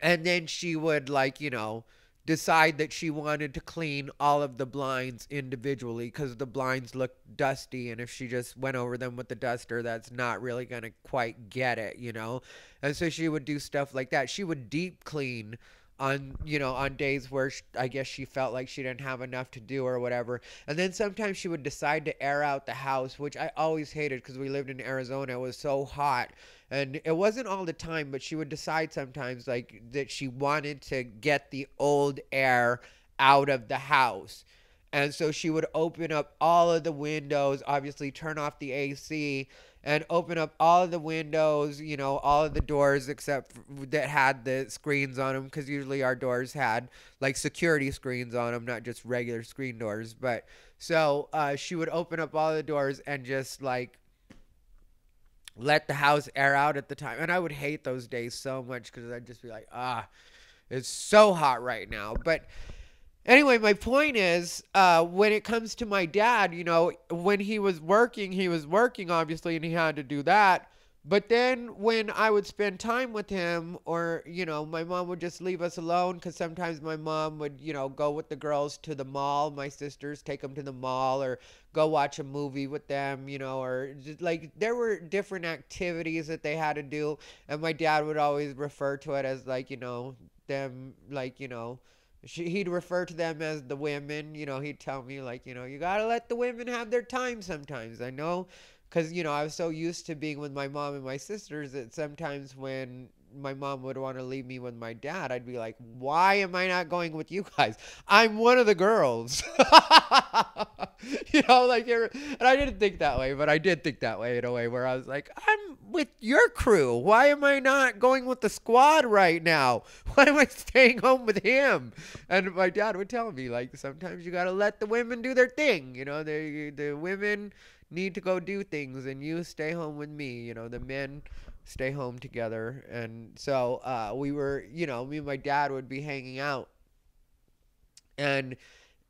then she would, like, you know, decide that she wanted to clean all of the blinds individually because the blinds looked dusty, and if she just went over them with the duster, that's not really going to quite get it, you know? And so she would do stuff like that. She would deep clean on, you know, on days where she, I guess she felt like she didn't have enough to do or whatever. And then sometimes she would decide to air out the house, which I always hated because we lived in Arizona. It was so hot. And it wasn't all the time, but she would decide sometimes, like, that she wanted to get the old air out of the house. And so she would open up all of the windows, obviously turn off the AC, and open up all of the windows, you know, all of the doors except that had the screens on them, because usually our doors had, like, security screens on them, not just regular screen doors. But so she would open up all the doors and just, like, let the house air out at the time. And I would hate those days so much because I'd just be like, ah, it's so hot right now. But anyway, my point is, when it comes to my dad, you know, when he was working, obviously, and he had to do that. But then when I would spend time with him, or, you know, my mom would just leave us alone, because sometimes my mom would, you know, go with the girls to the mall, my sisters, take them to the mall, or go watch a movie with them, you know, or just, like, there were different activities that they had to do. And my dad would always refer to it as, like, you know, them, like, you know, he'd refer to them as the women, you know, he'd tell me, like, you know, you gotta let the women have their time sometimes. I know. Because, you know, I was so used to being with my mom and my sisters that sometimes when my mom would want to leave me with my dad, I'd be like, why am I not going with you guys? I'm one of the girls. You know, like, and I didn't think that way, but I did think that way in a way where I was like, I'm with your crew. Why am I not going with the squad right now? Why am I staying home with him? And my dad would tell me, like, sometimes you got to let the women do their thing. You know, the women need to go do things, and you stay home with me. You know, the men stay home together. And so we were, you know, me and my dad would be hanging out, and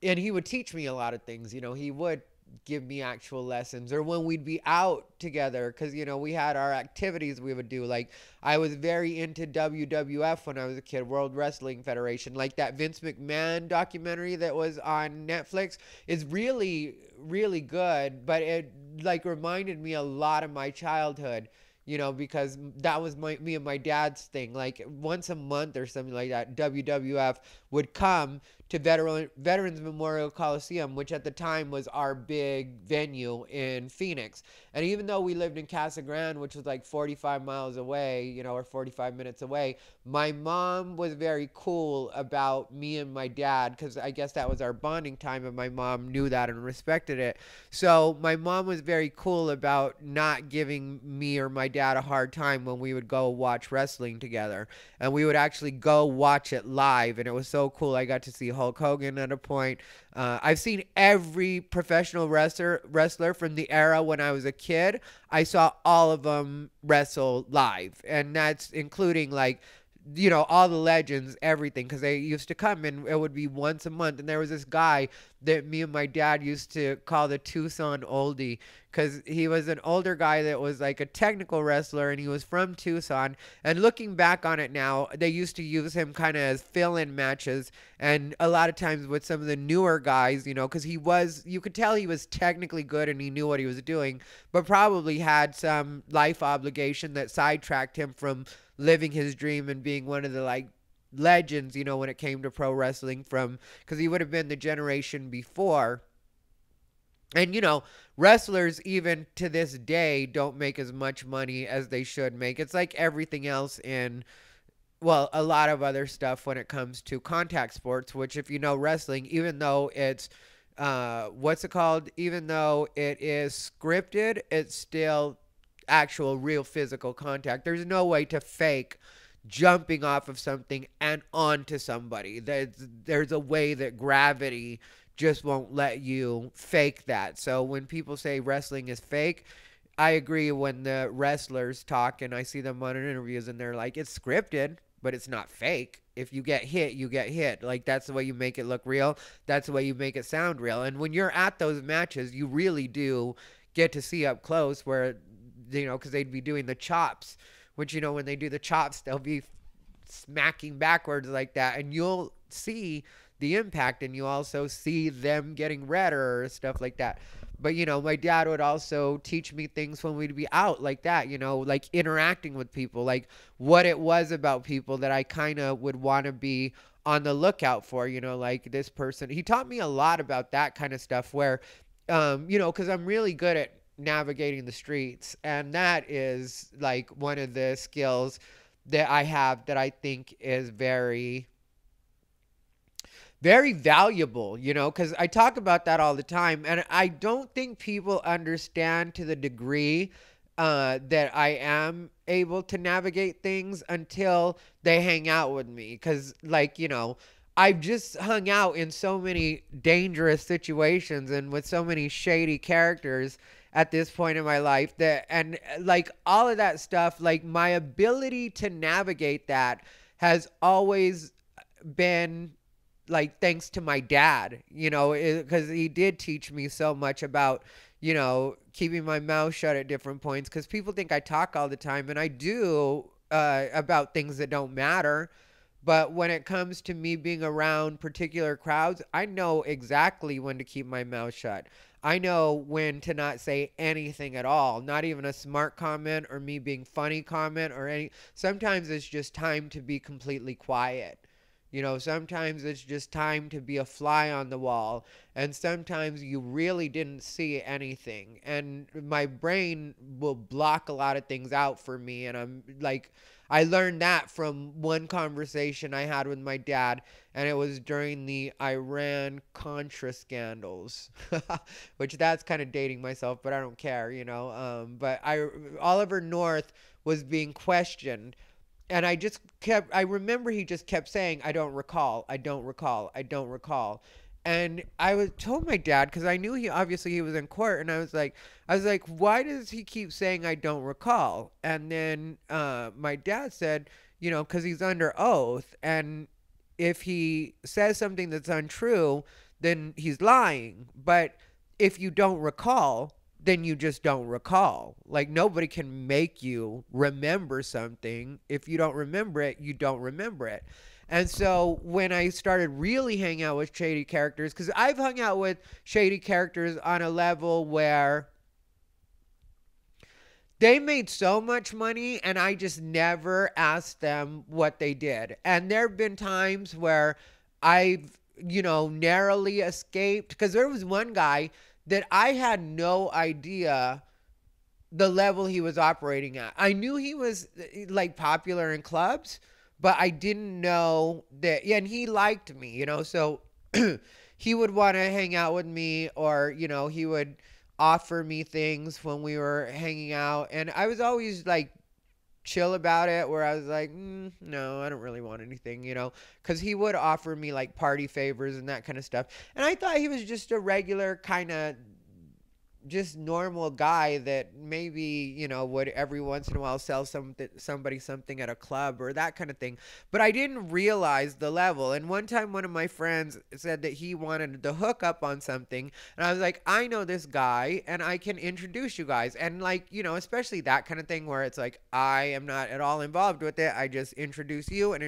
he would teach me a lot of things. You know, he would give me actual lessons, or when we'd be out together, because, you know, we had our activities we would do. Like, I was very into WWF when I was a kid, World Wrestling Federation. Like, that Vince McMahon documentary that was on Netflix is really, really good, but it, like, reminded me a lot of my childhood, you know, because that was me and my dad's thing. Like, once a month or something like that, WWF would come to Veterans Memorial Coliseum, which at the time was our big venue in Phoenix. And even though we lived in Casa Grande, which was like 45 miles away, you know, or 45 minutes away, my mom was very cool about me and my dad, because I guess that was our bonding time, and my mom knew that and respected it. So my mom was very cool about not giving me or my dad a hard time when we would go watch wrestling together. And we would actually go watch it live, and it was so cool. I got to see Hulk Hogan at a point. I've seen every professional wrestler from the era when I was a kid. I saw all of them wrestle live, and that's including, like, you know, all the legends, everything, because they used to come, and it would be once a month. And there was this guy that me and my dad used to call the Tucson oldie, because he was an older guy that was like a technical wrestler, and he was from Tucson. And looking back on it now, they used to use him kind of as fill-in matches, and a lot of times with some of the newer guys, you know, because he was, you could tell he was technically good and he knew what he was doing, but probably had some life obligation that sidetracked him from living his dream and being one of the, like, legends, you know, when it came to pro wrestling, from, because he would have been the generation before. And, you know, wrestlers even to this day don't make as much money as they should make. It's like everything else in, well, a lot of other stuff when it comes to contact sports, which, if you know wrestling, even though it's, what's it called? Even though it is scripted, it's still actual real physical contact. There's no way to fake jumping off of something and onto somebody. There's a way that gravity just won't let you fake that. So when people say wrestling is fake, I agree when the wrestlers talk, and I see them on interviews, and they're like, it's scripted, but it's not fake. If you get hit, you get hit. Like, that's the way you make it look real. That's the way you make it sound real. And when you're at those matches, you really do get to see up close where, you know, because they'd be doing the chops, which, you know, when they do the chops, they'll be smacking backwards like that, and you'll see the impact, and you also see them getting redder or stuff like that. But, you know, my dad would also teach me things when we'd be out like that, you know, like interacting with people, like what it was about people that I kind of would want to be on the lookout for, you know, like this person. He taught me a lot about that kind of stuff where, you know, because I'm really good at navigating the streets, and that is like one of the skills that I have that I think is very, very valuable, you know, because I talk about that all the time, and I don't think people understand to the degree that I am able to navigate things until they hang out with me, because, like, you know, I've just hung out in so many dangerous situations and with so many shady characters at this point in my life, that, and like all of that stuff, like my ability to navigate that has always been like thanks to my dad, you know, because he did teach me so much about, you know, keeping my mouth shut at different points, because people think I talk all the time, and I do, about things that don't matter. But when it comes to me being around particular crowds, I know exactly when to keep my mouth shut. I know when to not say anything at all, not even a smart comment or me being funny comment or any. Sometimes it's just time to be completely quiet. You know, sometimes it's just time to be a fly on the wall. And sometimes you really didn't see anything. And my brain will block a lot of things out for me. And I'm like, I learned that from one conversation I had with my dad, and it was during the Iran Contra scandals, which that's kind of dating myself, but I don't care, you know. But Oliver North was being questioned, and I remember he just kept saying, I don't recall, I don't recall, I don't recall. And I told my dad, because I knew he was in court, and I was like, why does he keep saying I don't recall? And then my dad said, you know, because he's under oath, and if he says something that's untrue, then he's lying. But if you don't recall, then you just don't recall. Like, nobody can make you remember something. If you don't remember it, you don't remember it. And so when I started really hanging out with shady characters, because I've hung out with shady characters on a level where they made so much money and I just never asked them what they did. And there have been times where I've you know, narrowly escaped. Because there was one guy that I had no idea the level he was operating at. I knew he was like popular in clubs, but I didn't know that. Yeah, and he liked me, you know, so he would want to hang out with me, or, you know, he would offer me things when we were hanging out. And I was always like chill about it, where I was like, no, I don't really want anything, you know, because he would offer me like party favors and that kind of stuff. And I thought he was just a regular kind of just normal guy that maybe, you know, would every once in a while sell somebody something at a club or that kind of thing. But I didn't realize the level. And one time one of my friends said that he wanted to hook up on something. And I was like, I know this guy and I can introduce you guys. And like, you know, especially that kind of thing where it's like, I am not at all involved with it. I just introduce you. And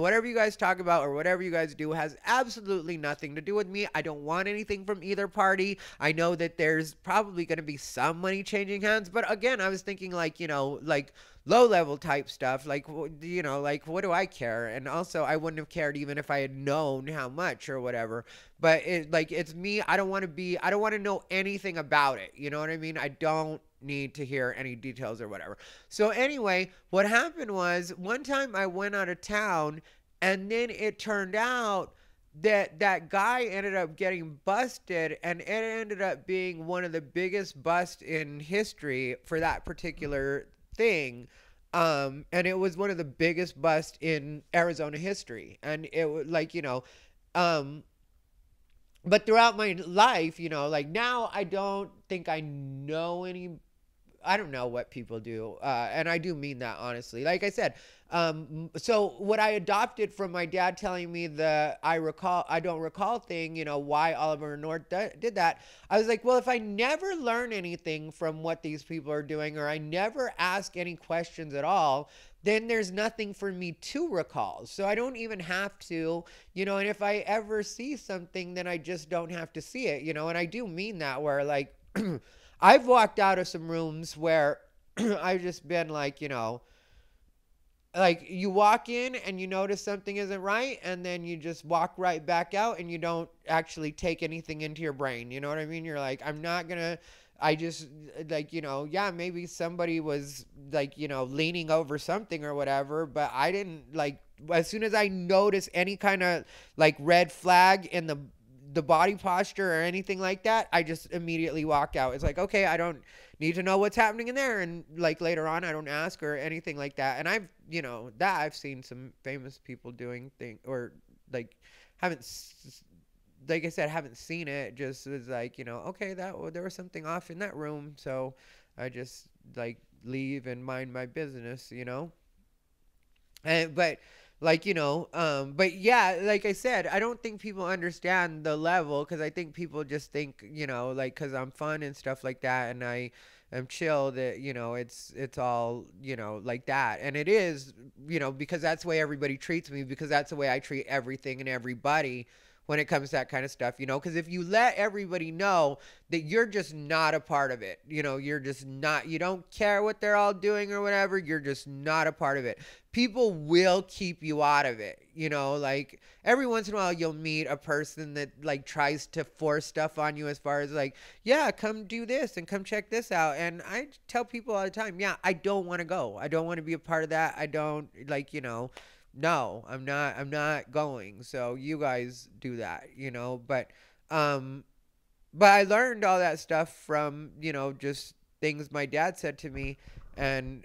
whatever you guys talk about or whatever you guys do has absolutely nothing to do with me. I don't want anything from either party. I know that there's probably going to be some money changing hands. But again, I was thinking like, you know, like low level type stuff, like, you know, like, what do I care? And also I wouldn't have cared even if I had known how much or whatever. But it, like, it's me. I don't want to be, I don't want to know anything about it. You know what I mean? I don't need to hear any details or whatever. So anyway, what happened was one time I went out of town, and then it turned out that guy ended up getting busted, and it ended up being one of the biggest busts in history for that particular thing. And it was one of the biggest busts in Arizona history. And it was like, you know, but throughout my life, you know, like now I don't think I know any, I don't know what people do. And I do mean that honestly, like I said. So what I adopted from my dad telling me the I don't recall thing, you know, why Oliver North did that. I was like, well, if I never learn anything from what these people are doing, or I never ask any questions at all, then there's nothing for me to recall. So I don't even have to, you know, and if I ever see something, then I just don't have to see it, you know, and I do mean that, where like I've walked out of some rooms where I've just been like, you know, like you walk in and you notice something isn't right, and then you just walk right back out and you don't actually take anything into your brain. You know what I mean? You're like, I'm not gonna, I just like, you know, yeah, maybe somebody was like, you know, leaning over something or whatever, but I didn't like, as soon as I notice any kind of like red flag in the body posture or anything like that, I just immediately walk out. It's like, okay, I don't need to know what's happening in there. And like later on, I don't ask or anything like that. And I've, you know, that I've seen some famous people doing things, or like, like I said, haven't seen it. Just was like, you know, okay, there was something off in that room. So I just like leave and mind my business, you know? And, but like, you know, but yeah, like I said, I don't think people understand the level, because I think people just think, you know, like, because I'm fun and stuff like that, and I am chill, that, you know, it's all, you know, like that. And it is, you know, because that's the way everybody treats me, because that's the way I treat everything and everybody when it comes to that kind of stuff, you know, because if you let everybody know that you're just not a part of it, you know, you're just not, you don't care what they're all doing or whatever, you're just not a part of it, people will keep you out of it. You know, like every once in a while you'll meet a person that like tries to force stuff on you, as far as like, yeah, come do this and come check this out. And I tell people all the time, yeah, I don't want to go. I don't want to be a part of that. I don't like, you know, no, I'm not going. So you guys do that, you know, but I learned all that stuff from, you know, just things my dad said to me. And,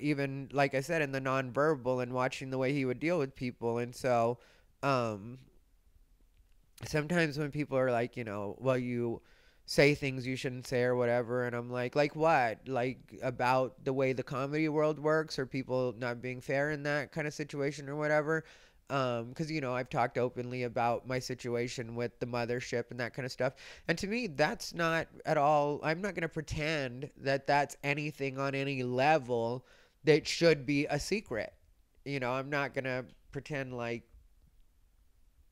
even like I said, in the nonverbal and watching the way he would deal with people. And so, sometimes when people are like, you know, well, you say things you shouldn't say or whatever. And I'm like what? Like about the way the comedy world works, or people not being fair in that kind of situation or whatever. Cause you know, I've talked openly about my situation with the mothership and that kind of stuff. And to me, that's not at all, I'm not going to pretend that that's anything on any level that should be a secret. You know, I'm not going to pretend like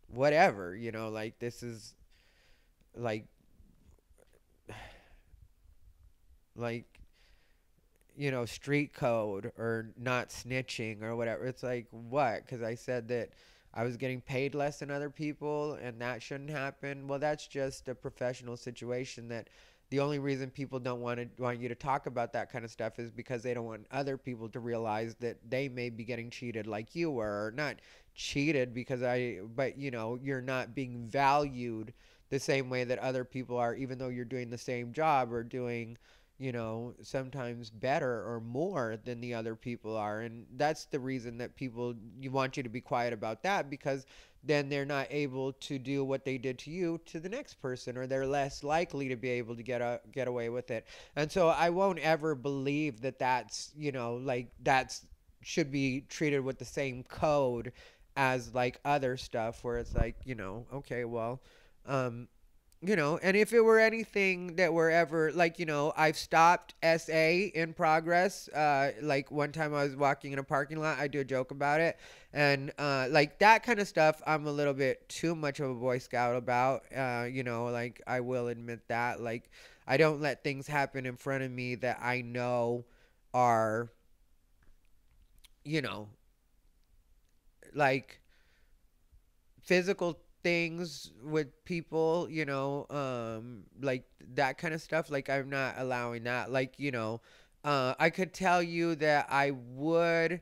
whatever, you know, like this is like, you know, street code or not snitching or whatever. It's like, what? Because I said that I was getting paid less than other people, and that shouldn't happen. Well, that's just a professional situation that the only reason people don't want you to talk about that kind of stuff is because they don't want other people to realize that they may be getting cheated like you were, or not cheated but you know, you're not being valued the same way that other people are, even though you're doing the same job or doing, you know, sometimes better or more than the other people are. And that's the reason that you want you to be quiet about that, because then they're not able to do what they did to you to the next person, or they're less likely to be able to get away with it. And so I won't ever believe that that's, you know, like that's should be treated with the same code as like other stuff where it's like, you know, okay, well, you know, and if it were anything that were ever like, you know, I've stopped SA in progress. Like one time I was walking in a parking lot, I do a joke about it. And like that kind of stuff, I'm a little bit too much of a Boy Scout about, you know, like I will admit that. Like I don't let things happen in front of me that I know are, you know, like physical things with people, you know, like that kind of stuff. Like I'm not allowing that. Like, you know, I could tell you that I would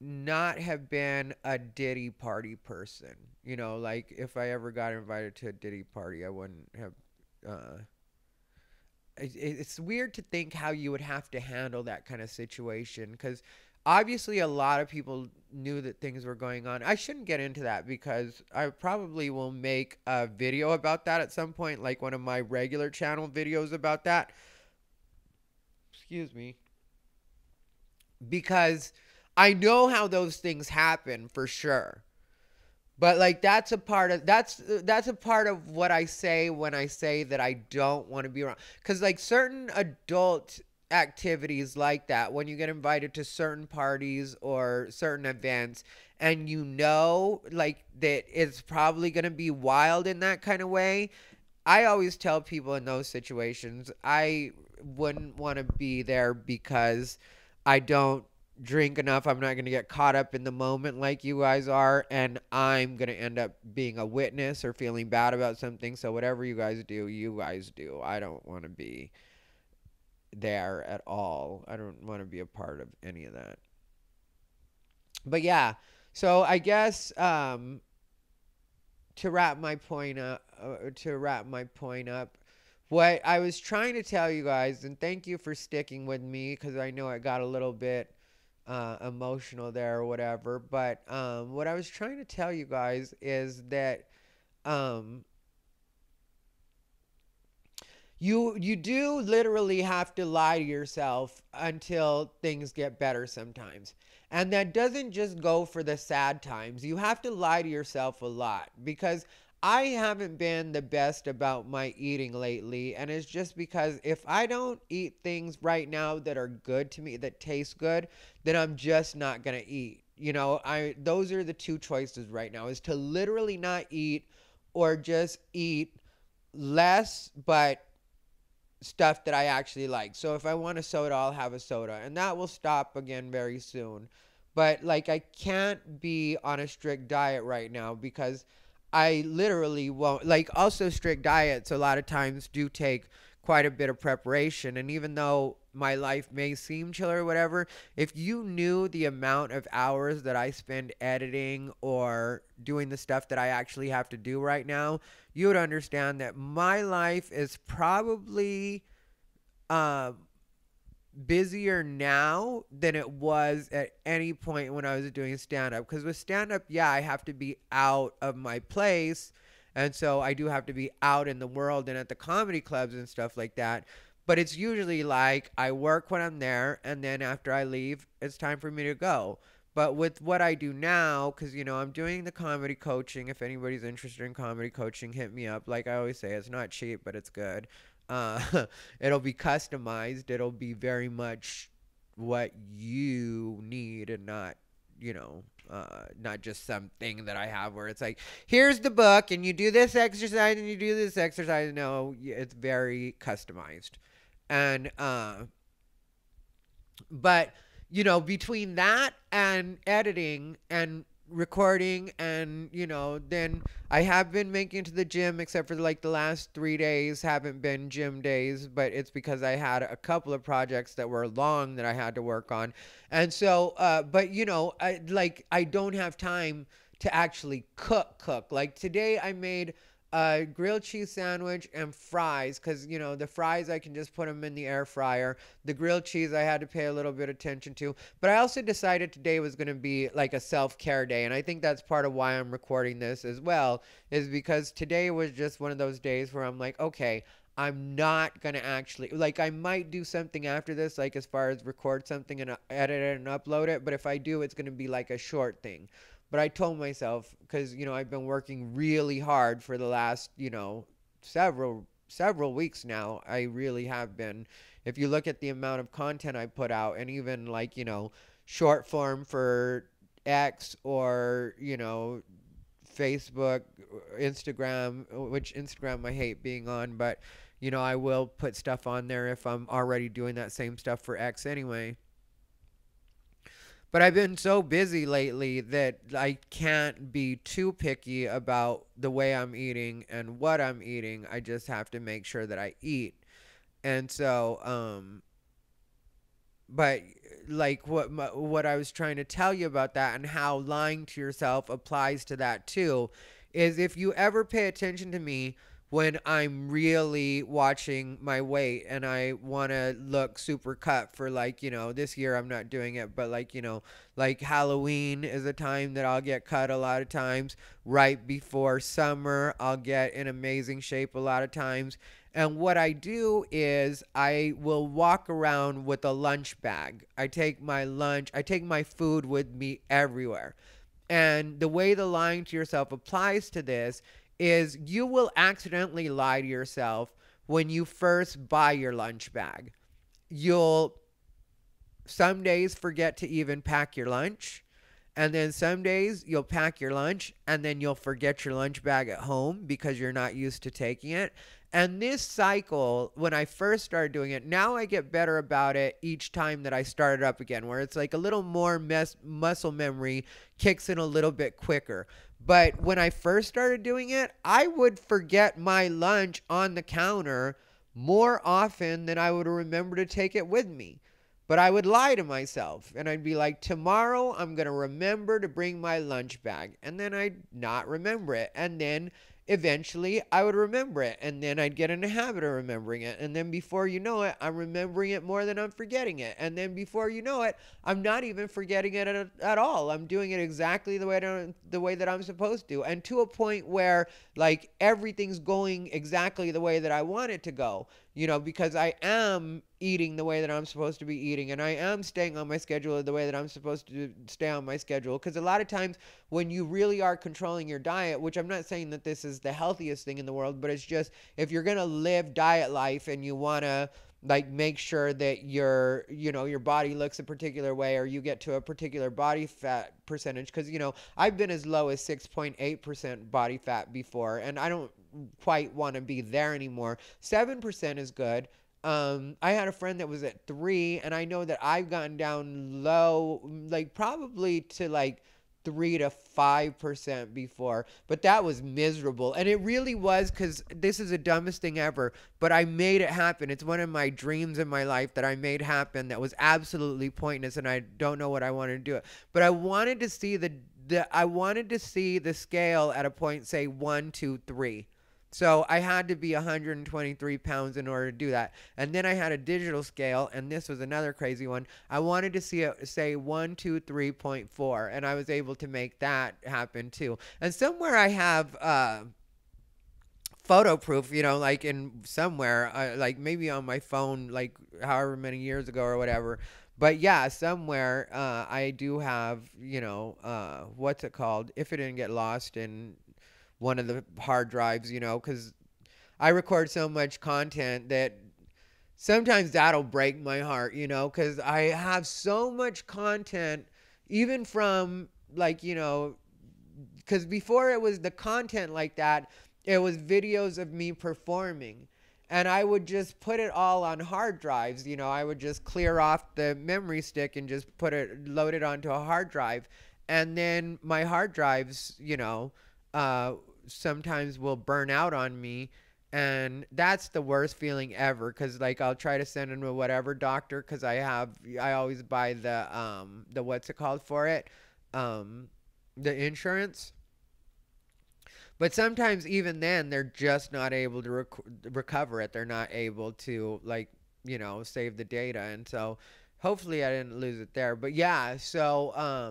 not have been a Diddy party person. You know, like if I ever got invited to a Diddy party, I wouldn't have, it's weird to think how you would have to handle that kind of situation, because obviously, a lot of people knew that things were going on. I shouldn't get into that because I probably will make a video about that at some point, like one of my regular channel videos about that. Excuse me. Because I know how those things happen for sure. But like that's a part of what I say when I say that I don't want to be around, because like certain adult activities like that, when you get invited to certain parties or certain events and you know like that it's probably going to be wild in that kind of way, I always tell people in those situations I wouldn't want to be there because I don't drink enough. I'm not going to get caught up in the moment like you guys are, and I'm going to end up being a witness or feeling bad about something. So whatever you guys do, you guys do. I don't want to be there at all. I don't want to be a part of any of that. But yeah, so I guess to wrap my point up, what I was trying to tell you guys, and thank you for sticking with me because I know I got a little bit emotional there or whatever, but what I was trying to tell you guys is that You do literally have to lie to yourself until things get better sometimes. And that doesn't just go for the sad times. You have to lie to yourself a lot, because I haven't been the best about my eating lately. And it's just because if I don't eat things right now that are good to me, that taste good, then I'm just not going to eat. You know, those are the two choices right now, is to literally not eat or just eat less, but stuff that I actually like. So if I want a soda, I'll have a soda, and that will stop again very soon. But like I can't be on a strict diet right now because I literally won't. Like also strict diets a lot of times do take quite a bit of preparation, and even though my life may seem chill or whatever, if you knew the amount of hours that I spend editing or doing the stuff that I actually have to do right now, you would understand that my life is probably busier now than it was at any point when I was doing stand-up. Because with stand-up, yeah, I have to be out of my place, and so I do have to be out in the world and at the comedy clubs and stuff like that. But it's usually like I work when I'm there, and then after I leave, it's time for me to go. But with what I do now, because, you know, I'm doing the comedy coaching. If anybody's interested in comedy coaching, hit me up. Like I always say, it's not cheap, but it's good. It'll be customized. It'll be very much what you need and not, you know, not just something that I have where it's like, here's the book and you do this exercise and you do this exercise. No, it's very customized. And, but you know, between that and editing and recording, and you know, then I have been making it to the gym, except for like the last 3 days haven't been gym days, but it's because I had a couple of projects that were long that I had to work on. And so but you know, I don't have time to actually cook. Like today I made a grilled cheese sandwich and fries, because you know, the fries I can just put them in the air fryer. The grilled cheese I had to pay a little bit of attention to, but I also decided today was going to be like a self-care day, and I think that's part of why I'm recording this as well, is because today was just one of those days where I'm like, okay, I'm not gonna actually, like, I might do something after this, like as far as record something and edit it and upload it, but if I do, it's gonna be like a short thing. But I told myself, because, you know, I've been working really hard for the last, you know, several weeks now. I really have been. If you look at the amount of content I put out, and even like, you know, short form for X or, you know, Facebook, Instagram, which Instagram I hate being on, but, you know, I will put stuff on there if I'm already doing that same stuff for X anyway. But I've been so busy lately that I can't be too picky about the way I'm eating and what I'm eating. I just have to make sure that I eat. And so, but like what I was trying to tell you about that, and how lying to yourself applies to that too, is if you ever pay attention to me when I'm really watching my weight and I want to look super cut for, like, you know, this year I'm not doing it, but like, you know, like Halloween is a time that I'll get cut a lot of times. Right before summer, I'll get in amazing shape a lot of times. And what I do is I will walk around with a lunch bag. I take my food with me everywhere. And the way the lying to yourself applies to this is you will accidentally lie to yourself when you first buy your lunch bag. You'll some days forget to even pack your lunch, and then some days you'll pack your lunch and then you'll forget your lunch bag at home because you're not used to taking it. And this cycle, when I first started doing it, now I get better about it each time that I start it up again, where it's like a little more muscle memory kicks in a little bit quicker. But when I first started doing it, I would forget my lunch on the counter more often than I would remember to take it with me. But I would lie to myself, and I'd be like, tomorrow I'm going to remember to bring my lunch bag. And then I'd not remember it. And then eventually I would remember it, and then I'd get in the habit of remembering it, and then before you know it, I'm remembering it more than I'm forgetting it, and then before you know it, I'm not even forgetting it at all. I'm doing it exactly the way that I'm supposed to, and to a point where like everything's going exactly the way that I want it to go, you know, because I am eating the way that I'm supposed to be eating, and I am staying on my schedule the way that I'm supposed to stay on my schedule. Because a lot of times when you really are controlling your diet, which I'm not saying that this is the healthiest thing in the world, but it's just, if you're going to live diet life and you want to like make sure that your, you know, your body looks a particular way, or you get to a particular body fat percentage, because, you know, I've been as low as 6.8% body fat before, and I don't quite want to be there anymore. 7% is good. I had a friend that was at 3%, and I know that I've gotten down low, like probably to like 3 to 5% before, but that was miserable. And it really was, because this is the dumbest thing ever, but I made it happen. It's one of my dreams in my life that I made happen that was absolutely pointless, and I don't know what I wanted to do it. But I wanted to see the scale at a point, say 1, 2, 3. So I had to be 123 pounds in order to do that. And then I had a digital scale, and this was another crazy one. I wanted to see it say 123.4, and I was able to make that happen too. And somewhere I have photo proof, you know, like in somewhere, like maybe on my phone, like however many years ago or whatever. But yeah, somewhere I do have, you know, what's it called? If it didn't get lost in one of the hard drives, you know, because I record so much content that sometimes that'll break my heart, you know, because I have so much content, even from like, you know, because before it was the content like that, it was videos of me performing. And I would just put it all on hard drives, you know, I would just clear off the memory stick and just load it onto a hard drive. And then my hard drives, you know, sometimes will burn out on me. And that's the worst feeling ever, because like I'll try to send them to whatever doctor, because I always buy the what's it called for it, the insurance. But sometimes even then they're just not able to recover it. They're not able to, like, you know, save the data. And so hopefully I didn't lose it there. But yeah, so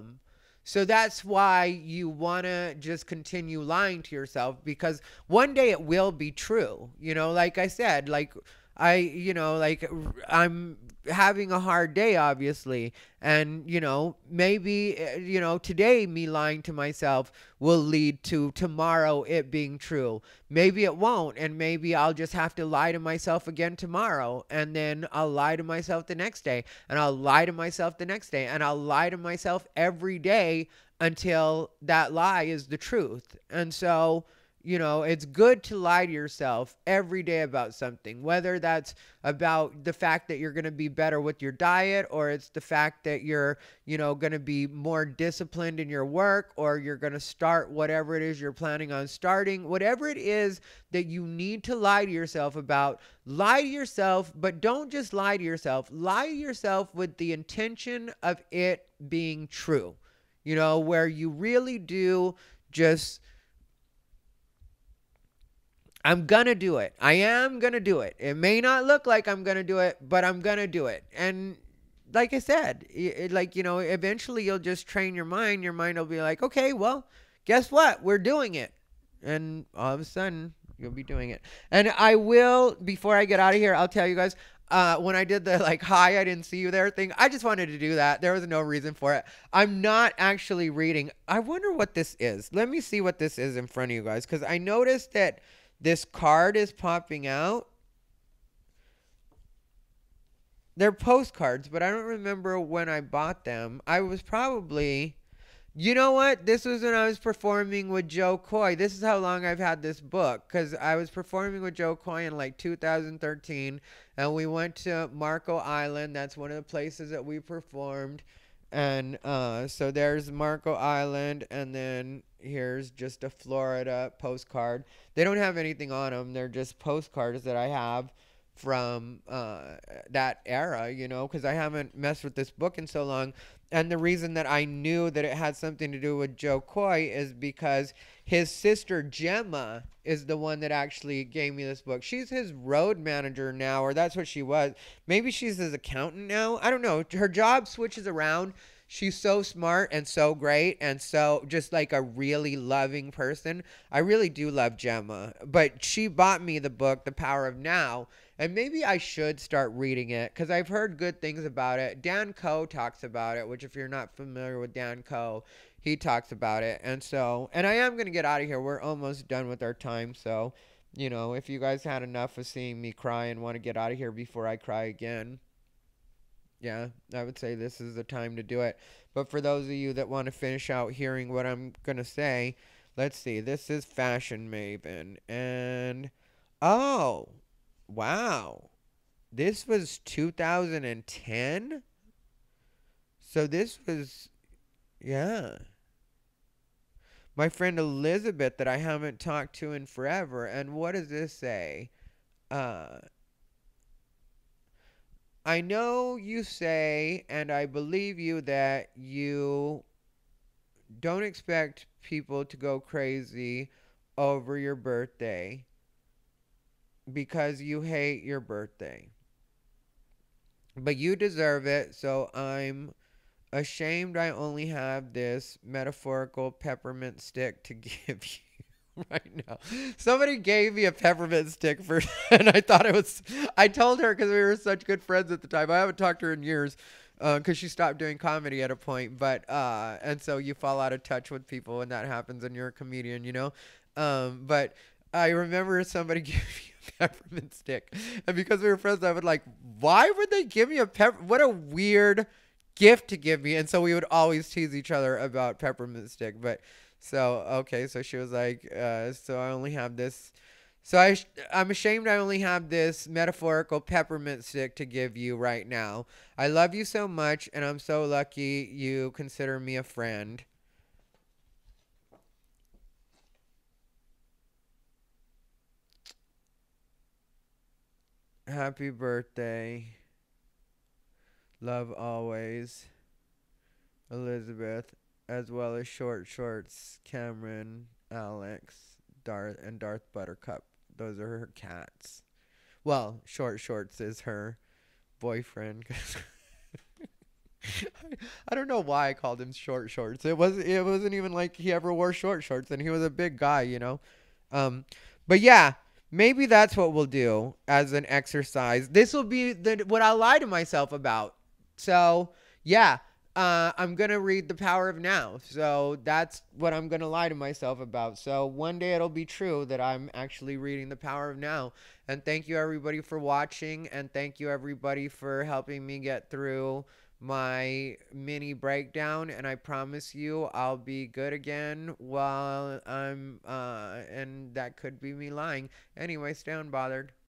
so that's why you want to just continue lying to yourself, because one day it will be true. You know, like I said, like you know, like I'm having a hard day, obviously. And, you know, maybe, you know, today me lying to myself will lead to tomorrow it being true. Maybe it won't. And maybe I'll just have to lie to myself again tomorrow. And then I'll lie to myself the next day. And I'll lie to myself the next day. And I'll lie to myself every day until that lie is the truth. And so, you know, it's good to lie to yourself every day about something, whether that's about the fact that you're going to be better with your diet, or it's the fact that you're, you know, going to be more disciplined in your work, or you're going to start whatever it is you're planning on starting. Whatever it is that you need to lie to yourself about, lie to yourself, but don't just lie to yourself. Lie to yourself with the intention of it being true, you know, where you really do just... I'm going to do it. I am going to do it. It may not look like I'm going to do it, but I'm going to do it. And like I said, like, you know, eventually you'll just train your mind. Your mind will be like, okay, well, guess what? We're doing it. And all of a sudden you'll be doing it. And I will, before I get out of here, I'll tell you guys, when I did the like, hi, I didn't see you there thing, I just wanted to do that. There was no reason for it. I'm not actually reading. I wonder what this is. Let me see what this is in front of you guys, because I noticed that this card is popping out. They're postcards, but I don't remember when I bought them. I was probably, you know what? This was when I was performing with Joe Koy. This is how long I've had this book, because I was performing with Joe Koy in like 2013, and we went to Marco Island. That's one of the places that we performed. And so there's Marco Island, and then here's just a Florida postcard. They don't have anything on them. They're just postcards that I have from that era, you know, because I haven't messed with this book in so long. And the reason that I knew that it had something to do with Joe Koy is because his sister Gemma is the one that actually gave me this book. She's his road manager now, or that's what she was. Maybe she's his accountant now. I don't know. Her job switches around. She's so smart and so great and so just like a really loving person. I really do love Gemma, but she bought me the book, The Power of Now, and maybe I should start reading it because I've heard good things about it. Dan Coe talks about it, which if you're not familiar with Dan Coe, he talks about it. And so, and I am going to get out of here. We're almost done with our time. So, you know, if you guys had enough of seeing me cry and want to get out of here before I cry again, yeah, I would say this is the time to do it. But for those of you that want to finish out hearing what I'm going to say, let's see. This is Fashion Maven. And, oh, wow. This was 2010? So this was, yeah. My friend Elizabeth that I haven't talked to in forever. And what does this say? I know you say, and I believe you, that you don't expect people to go crazy over your birthday because you hate your birthday. But you deserve it, so I'm ashamed I only have this metaphorical peppermint stick to give you. Right now, somebody gave me a peppermint stick for, and I thought it was, I told her because we were such good friends at the time. I haven't talked to her in years because she stopped doing comedy at a point. But and so you fall out of touch with people when that happens, and you're a comedian, you know. But I remember somebody gave me a peppermint stick, and because we were friends, I would like, why would they give me a what a weird gift to give me? And so we would always tease each other about peppermint stick, but. So, okay, so she was like, so I only have this. So I'm ashamed I only have this metaphorical peppermint stick to give you right now. I love you so much, and I'm so lucky you consider me a friend. Happy birthday. Love always. Elizabeth, as well as Short Shorts, Cameron, Alex, Darth, and Darth Buttercup. Those are her cats. Well, Short Shorts is her boyfriend. I don't know why I called him Short Shorts. It wasn't even like he ever wore short shorts, and he was a big guy, you know. But yeah, maybe that's what we'll do as an exercise. This will be what I lie to myself about. So yeah, I'm gonna read The Power of Now. So that's what I'm gonna lie to myself about. So one day it'll be true that I'm actually reading The Power of Now. And thank you everybody for watching, and thank you everybody for helping me get through my mini breakdown, and I promise you I'll be good again while I'm and that could be me lying. Anyway, stay unbothered.